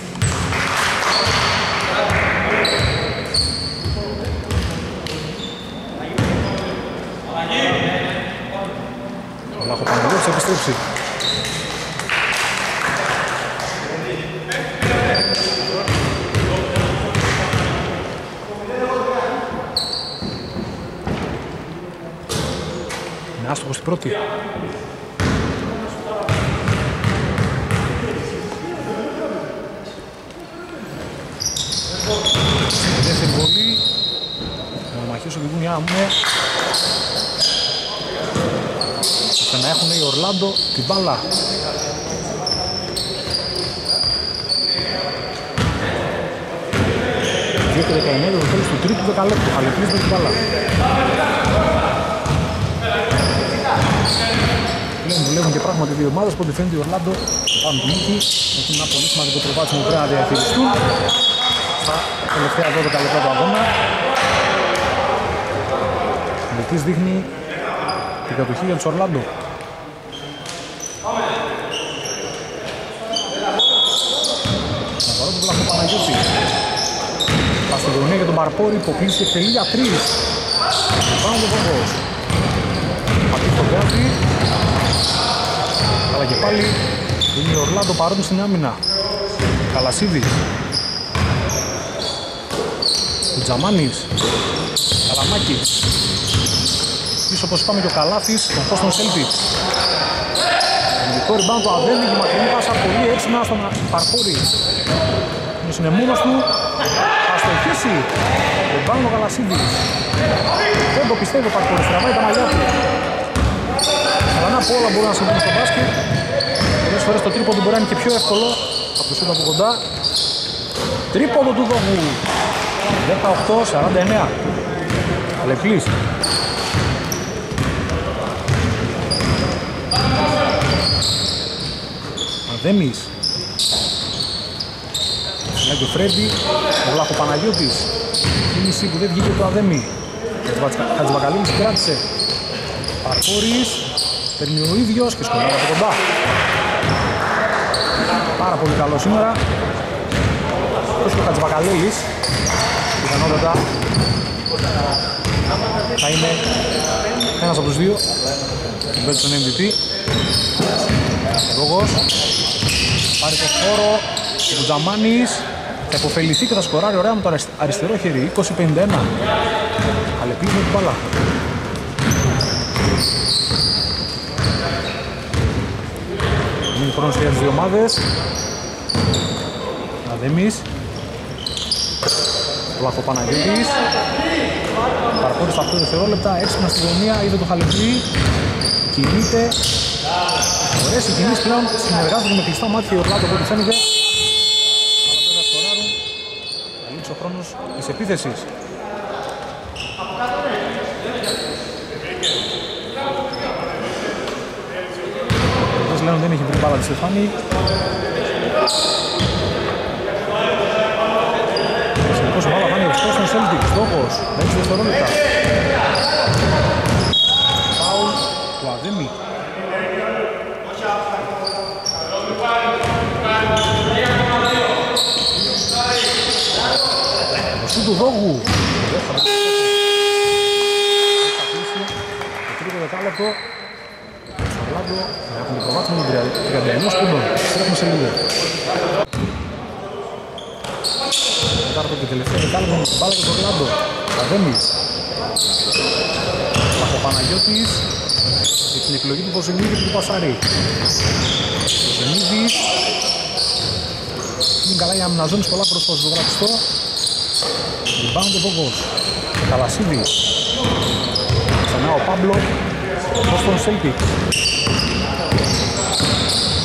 Θα επιστρέψει. Είναι άστοχος στην πρώτη. Δεύτερη βολή. Μονομαχίες οδηγούν για αμέ. Και να έχουν οι Ορλάντο την μπάλα. δύο και δεκαεννέα το τέλος του τρίτου δεκαλέπτου. Αλεπλής με την μπάλα. Πλέον δουλεύουν και πράγματι δύο ομάδες. Πότε φαίνεται οι Ορλάντο θα πάρουν την νίκη. Έχουν ένα πολύ σημαντικό προβάδισμα που πρέπει να διαχειριστούν. Στα τελευταία δώδεκα λεπτά του αγώνα. Ο Αλεπλής δείχνει την κατοχή για τους Orlando. είκοσι. Παστογωνία για τον Παρπόρη, υποκλήθηκε τελεία τρία. Πάμε τον Βόγκο. Πατή στον Γκάτι. Αλλά και πάλι είναι ο Ορλάντο παρόντος στην άμυνα. Καλασίδης. Ο Τζαμάνης. Καλαμάκης. Πίσω όπως πάμε και ο Καλάθης, ο Boston Celtics. Το rebound του Αδέλη και μακρινή πάσα πολύ έξυπνα στον Παρπόρη. Είναι συνεμούνος του. Ας το χύσει. Rebound ο Γαλασίδης. Δεν το πιστεύει ο Παρπόρης, τραβάει τα μαλλιά του. Αλλά να πω όλα μπορούν να συμβούν στο μπάσκετ. Πολλές φορές το τρίποντο μπορεί να είναι και πιο εύκολο από το σούτ από κοντά. Τρίποντο του Δόγου. δεκαοκτώ σαράντα εννέα. Αλεκλής. Δέμις. Λάγκο Φρέντι, ο Βλάχο Παναγιώτης. Κίνηση που δεν βγήκε το Αδέμι. Χατζημακαλίνης κράτησε. Παρπόρης, παίρνει ο ίδιος και σκοράρει από κοντά. Πάρα πολύ καλό σήμερα. Πώς και ο Χατζημακαλίνης. Πιθανότατα θα είναι ένας από τους δύο. Τον παίρνει τον εμ βι πι. Λόγος. Πάρει το χώρο ο Τζαμάνης, θα υποφεληθεί και θα σκοράρει ωραία με το αριστερό χέρι. είκοσι πενήντα ένα. Αλεπίδη με την μπάλα. Μείνει χρόνος για τις δύο ομάδες. Αδέμης. Βλάχο Παναγιώτης. Παρακόρης τα οκτώ δευτερόλεπτα, έξυπνα στη γωνία, είδε το χαλεπίδι. Κινείται. Ωραίες οι κινήσεις πλέον, συνεργάζονται με κλειστά μάτια οι Ορλάντο από ό,τι φαίνεται. Αλλά τώρα σκοράρουν. Θα λήξει ο χρόνος της επίθεσης. Όπως λένε δεν έχει βρει μπάλα τη Στεφάνη. Συνεχώς ο μπάλα πάνε ο Boston Celtics, στόχος, έξι δευτερόλεπτα. Φάουλ του Αδέμι. Του Δόγου. Το τρίτο δεκάλεπτο. Στο Orlando έχουν προβάθμιο με τριάντα ενός πόντων. Τρέχουμε σε λίγο. Τετάρτο και τελευταίο δεκάλεπτο με την μπάλα και το Orlando. Αδέμης. Από Παναγιώτης. Και την εκλογή του Βοζενίδη και του Πασάρη. Βοζενίδη. Είναι καλά η αμυναζόνη σχολά προς το ζωγραφιστό. Rebound ο Βόγκος, Καλασίδης, ξανά ο Πάμπλο, Boston Celtics.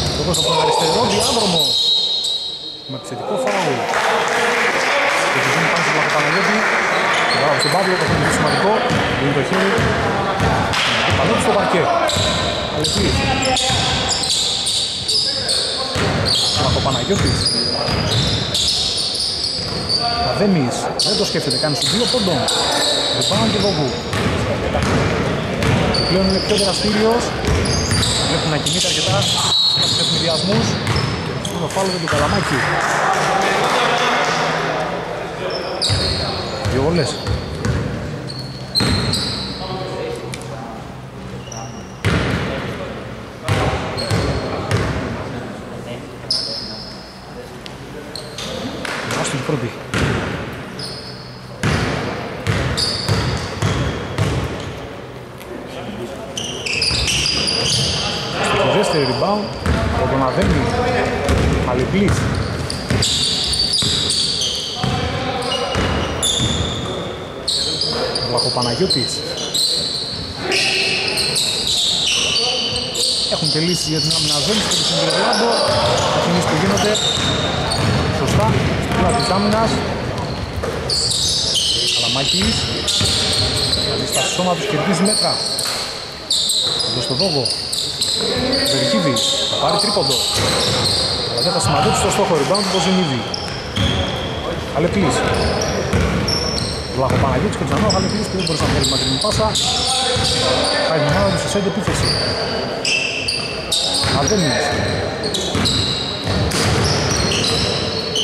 Ο Βόγκος από τον αριστερό διάδρομο, με επιθετικό φάουλ. Και τη δίνει πάνω στον Παπαπαναγιώτη, μπράβο στον Πάμπλο, το φοβητή σημαντικό, δίνει το χέρι. Παλότι στο παρκέ, Αλεξής. Παπαπαναγιώτης. Αδέμις, δεν το σκέφτεται, κάνει στους δύο πόντων. Rebound του Βόγκου. Πλέον είναι πιο δραστήριος. Βλέπει να κινείται αρκετά στους τεχνιδιασμούς. Είναι ο φάουλ του Καλαμάκη. Δύο όλες. Είμαστε την πρώτη. Rebound από τον Αδέμι. Αλεπλής. Βλαχοπαναγιώτης. Έχουν τελείσει για την άμυνα ζώνη και τον Orlando. Οι κινήσεις που γίνονται σωστά στην πλάτη της άμυνας. Καλαμάκης. Δηλαδή στα σώμα τους κερδίζει μέτρα. Εδώ στο Δόγο. Βερκίδη, θα πάρει τρίποντο. Αλλά δεν θα σημαδέψει στο στόχο. Rebound του Βοζενίδη. Αλεπλής. Βλάχο Παναγιώτης και ξανά ο Αλεπλής που δεν μπορούσε να φέρει μακρινή πάσα. Θα ευνημάω του σε σέντ επίθεση. Αδέμις.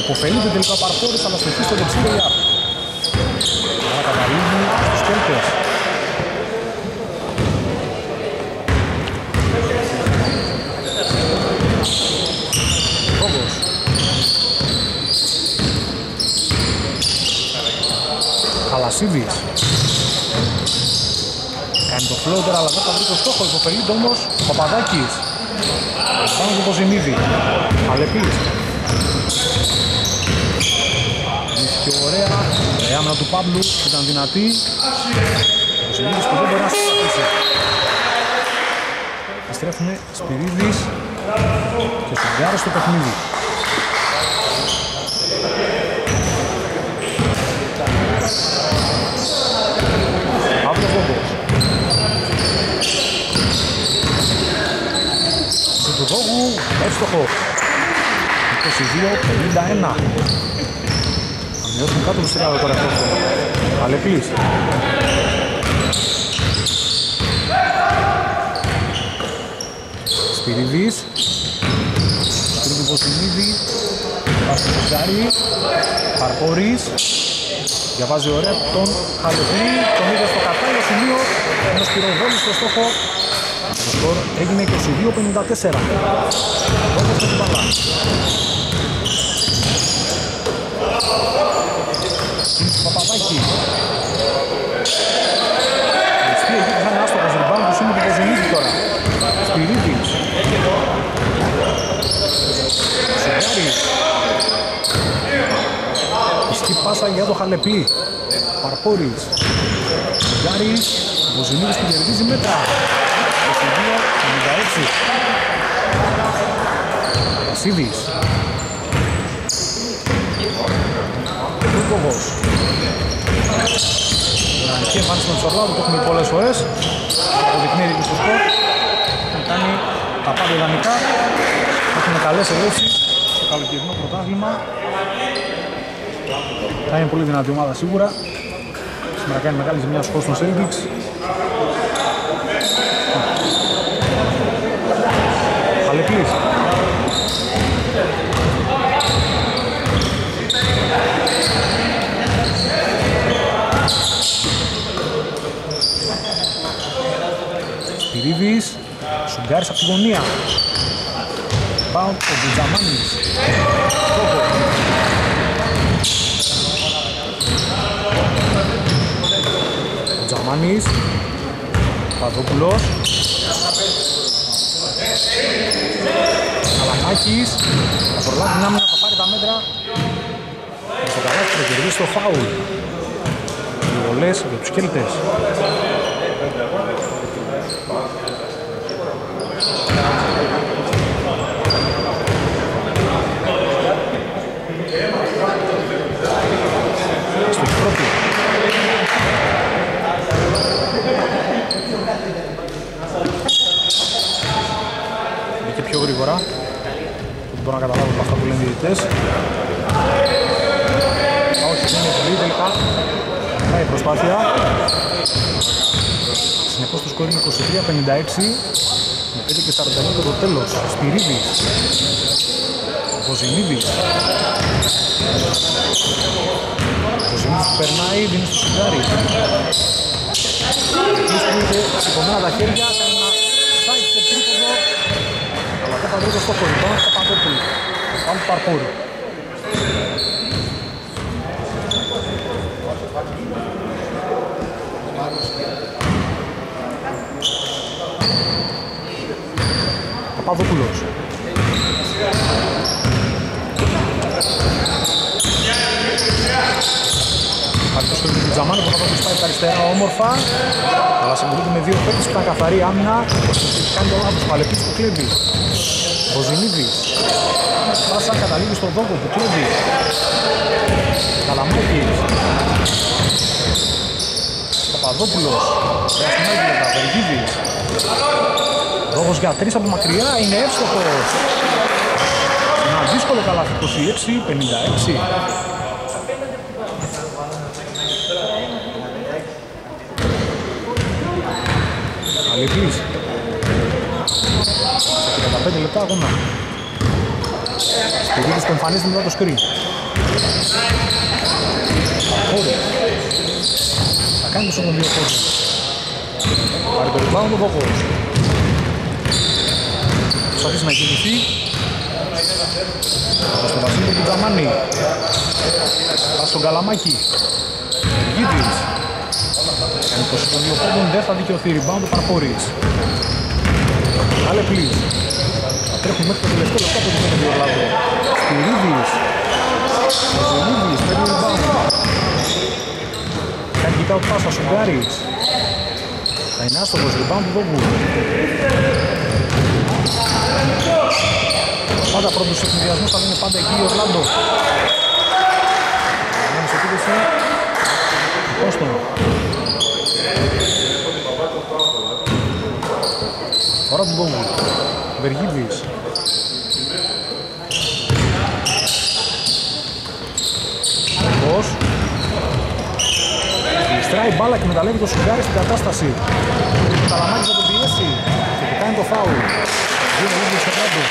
Αποφελείται τελικά ο Παρφόρης, αλλά στοχεί στο δεξί του Ιάπ. Άρα καταλήγει στους Κέλτες. Κόγκος. Χαλασίδης. Κάνει το φλότερ, αλλά δεν θα βρει το στόχο. Υποφελείται όμως ο Παπαδάκης. Πάνω και το Ζημίδι. Αλεπής. Και ωραία, η άμυνα του Παύλου ήταν δυνατή. Ο Σπυρίδης που δεν μπορεί να σταματήσει. Επιστρέφουνε Σπυρίδης και στον Γιάρο στο παιχνίδι. Παύλο Βόγκος. Σε του Βόγκου, εύστοχο. είκοσι δύο πενήντα ένα. Μειώσουν κάτω τους τρία τώρα αυτό. Αλεκλής. Σπυρίδης. Σπυρίδη Βοσιμίδη. Βαστιζάρη. Παρκόρης. Διαβάζει ωραία τον Χαλεπή. Τον είδε στο κατάλληλο σημείο. Ένας πυροβόλης στο στόχο. Το σκορ έγινε είκοσι δύο πενήντα τέσσερα. Όπως και την παλά. Παπαδάκη. Σπύρι εκεί είχαν άστοχος ριμπάουντ του Σίμου του Ποζενίδη τώρα. Σπυρίδης. Σιγάρης. Ισκή πάσα για το Χαλεπή. Παρπόρης. Σιγάρης. Ο Ποζενίδης που κερδίζει μέτρα. είκοσι δύο πενήντα έξι. Βασίδης. Κόγκος. Και εμφάνιση με τους Ορλάντου που έχουμε πολλές φορές. Αποδεικνύεται και στο σκορ. Έχουν κάνει τα πάντα ιδανικά. Έχουν καλές ελεύσεις στο καλοκαιρινό πρωτάθλημα. Θα είναι πολύ δυνατή ομάδα σίγουρα. Σήμερα κάνει μεγάλη ζημιά στους Boston Celtics. Αλεκλής. Σπυρίδης, Σουγκάρης απ' τη γωνία. Πάουν ο Μπουτζαμάνης. Στόχο. Μπουτζαμάνης. Παδόπουλος. Καλανάκης. Θα προλάβει την άμυνα, θα πάρει τα μέτρα. Στο καλάθι θα κερδίσει το φάουλ. Οι βολές για τους Κέλτες. Και πιο γρήγορα. Δεν μπορώ να καταλάβω από αυτά που λένε οι διαιτητές. Όχι, δεν είναι πολύ τελικά. Πάει η προσπάθεια. Συνεχώς το σκορ είναι είκοσι τρία πενήντα έξι. Με πέντε και σαράντα εννέα το τέλος. Σπυρίδης. Βοζινίδης. Βοζινίδης που περνάει, δίνει στο σιγάρι. Εκείνος που είχε σηκωμένα τα χέρια, κάνει να φτάει σε τρίποδο. Αλλά δεν θα βρει το στόχο, λοιπόν, θα παντώ του. Πάλι παρκόρι. Παπαδόπουλος. Υπάρχει το σκορ του Τζαμάνου που θα πάει στα αριστερά όμορφα. Αλλά συγκρούεται με δύο παίκτες που ήταν καθαρή άμυνα. Κάνει τον άπος Παλεπής που κλέβει. Βοζινίδης. Πάσα καταλήγει στον Δόγκο που κλέβει. Καλαμάκης. Παπαδόπουλος. Ρασμάγγελ Καβεργίδης. Δόγκος για τρεις από μακριά είναι εύστοχος. Ένα δύσκολο καλάθι είκοσι έξι πενήντα έξι. Αλεπής. Σε τριάντα πέντε λεπτά αγώνα. Σπυρίδης που εμφανίζεται μετά το σκριν. Χόρης. Θα κάνει το σωμοδίο Χόρης. Πάρει το rebound, ο Χόρης. Προσπαθείς να κινηθεί. Προς τον Βασίλη του Τζαμάνι. Πας στον Καλαμάκη. Γκίτης. Κάνει το σωμοδίο Χόρης, δεν θα δικαιωθεί rebound, ο Παρχόρης. Άλλε πλήρ. Τρέχουν μέχρι το τελευταίο λεπτό που δείχνει ο Λάδο. Σπυρίδης. Σπυρίδης, παίρνει rebound. Κάνει κοιτά ο Τάσας, ο Γκάριτς. Θα είναι άστοχος, rebound του Δόγκου. Πάντα πρώτος συνδυασμός, θα είναι πάντα εκεί ο Λάδο. Μόνος επίδευσε. Πόστον. Φορά του Δόγκου. Βεργίδης. Πώς. Λιστράει μπάλα και μεταλλεύει το σουγκάρι στην κατάσταση. Ο Καλαμάκης θα τον πιέσει και κοιτάει το φάουλ. Δύο λίγες στο πλάτο.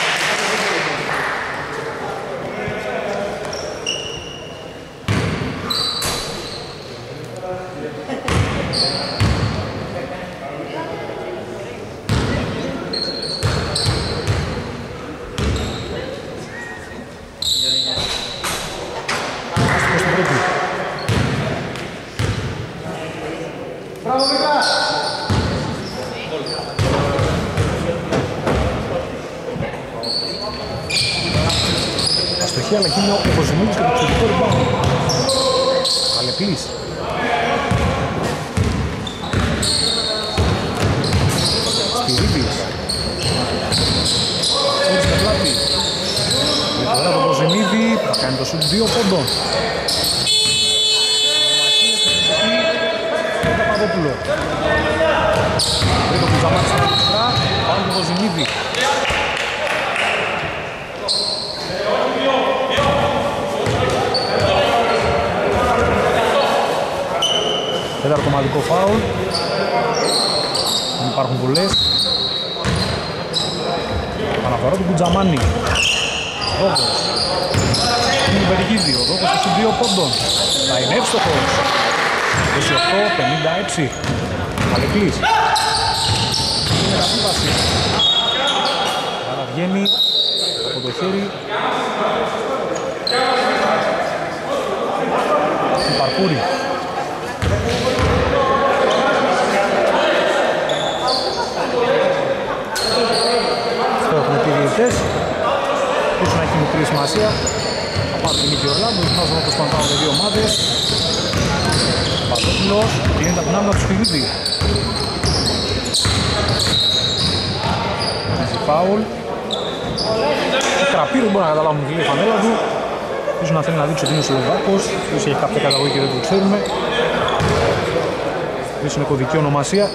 Κωδική ονομασία,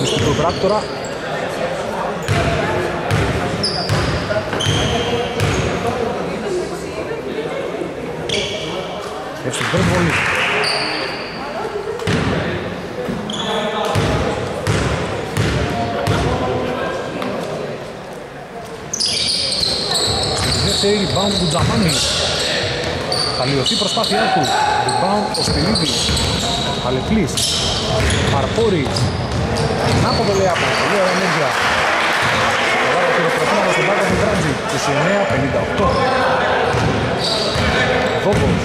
μυστικό πράκτορα. Εύστοχη βολή. Στην δεύτερη rebound του Τζαμάνι. Θα λιωθεί η προσπάθειά του. Rebound ο Σπυρίδης. Αλεπλής. Παρπόρης, να από το Λεάπο, πολύ ωραία νύχια. Το βάρο χειροκροτήματος του Μπάρκα Μητράτζη, είκοσι εννέα πενήντα οκτώ. Βόγκος.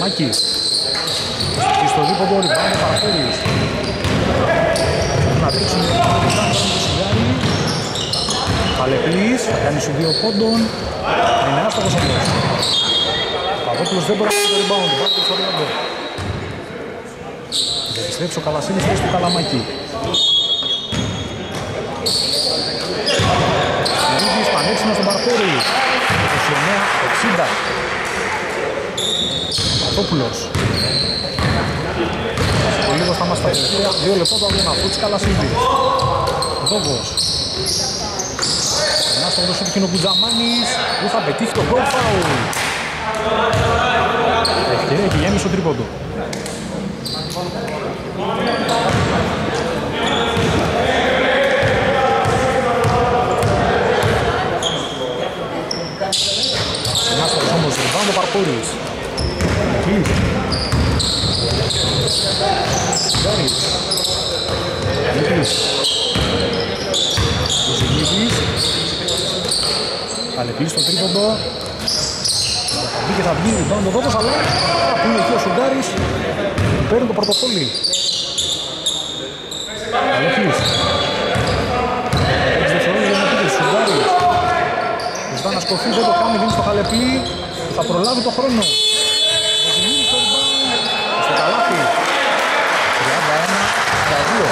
Μάκης. Και στο δίποτο ριμπάνο Παρπόρης. Να δείξουν το ριμπάνο του Σιγάρι. Παλεπλής, θα κάνει σου δύο πόντων. Είναι άστοχος αυτός. Παπόπουλος δεν μπορεί να κάνει το rebound, βάζει το Orlando. Θα επιστρέψει ο Καλασίνης προς το Καλαμάκι. Συνήθις πανέξιμα στον Παρχόρη. είκοσι εννέα εξήντα. Παπόπουλος. Στο λίγο θα μας τα τελευταία δύο λεπτά του αγώνα αφού της Καλασίνης. Δόγκος. Ένα στο δώσει του Κουτζαμάνης που θα πετύχει το goal foul. Ευκαιρία και γέμισε ο τρίποντο. forties. Huge. twenties. Look at this. Παλεπίζει στο τρίποντο. Βγήκε, θα βγει, μπάνε το δότος, αλλά που είναι εκεί ο Σουγκάρης, παίρνει το πρωτοπόλι. Παλεπίζει. Έτσι δευτερόλου δεν είναι ο Σουγκάρης. Ζητά να σκοφεί, δεν το κάνει, δίνει στο Χαλεπί, θα προλάβει το χρόνο. Ζημίνει το ριμπάουντ στο καλάθι. τριάντα ένα τριάντα δύο.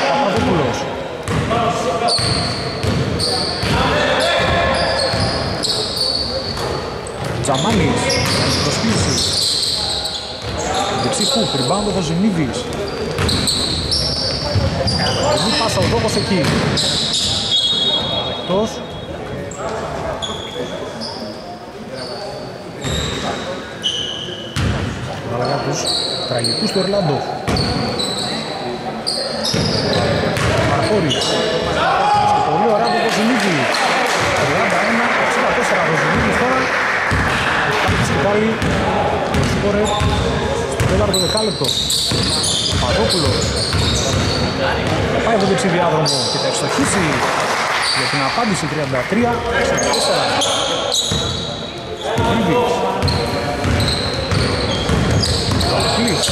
Παπαδόπουλος. Τζαμάνης, προσπίση. Δεξί κουπ, ριμπάουντ ο Βοζινίδης. Εδώ πάσα ο δόχος εκεί. Εκτός. Παραγά τους τραγικούς του Ορλάντο. Μαρχόρης. Πολύ ωραία του Βοζινίδη. τριάντα ένα εξήντα τέσσερα Βοζινίδης τώρα. Πάλι σκόρερ στο τέταρτο δεκάλεπτο. Παπαδόπουλος θα πάει το δεξί διάδρομο και θα ευστοχίσει για την απάντηση τριάντα τρία εξήντα τέσσερα. Βίβιτς Βαλκλής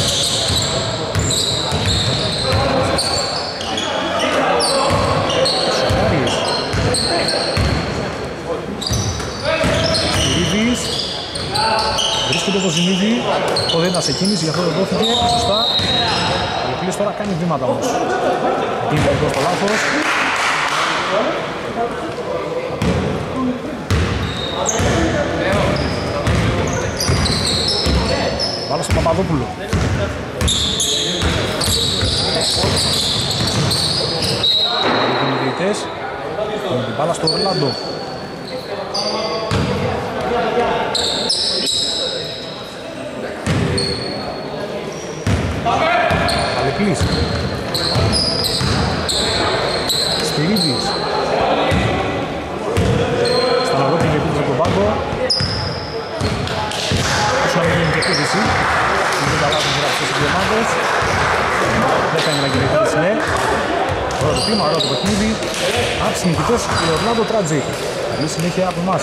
Σακάριες Βίβιτς. Βρίσκεται το Βοζινίδη, το δεν ήταν σε κίνηση, γι' αυτό δεν δόθηκε, σωστά. Ο Λεκλής τώρα κάνει βήματα όμως. Είναι εδώ στο λάθος. Βάλω στον Παπαδόπουλο. Οι διαιτητές, με την μπάλα στο Ορλάντο. Καλεκλής Σπυρίδης. Στον αγώτη και πίτρε τον πάγκο. Όσο να μην γίνει και κίνηση. Είναι καλά που γράψει στις ομάδες. Δεν κάνει να γίνει κίνηση, ναι. Ωραίο το κλίμα, ωραίο το παιχνίδι. Άξι νικητές, Orlando Tragic. Καλή συνέχεια από εμάς.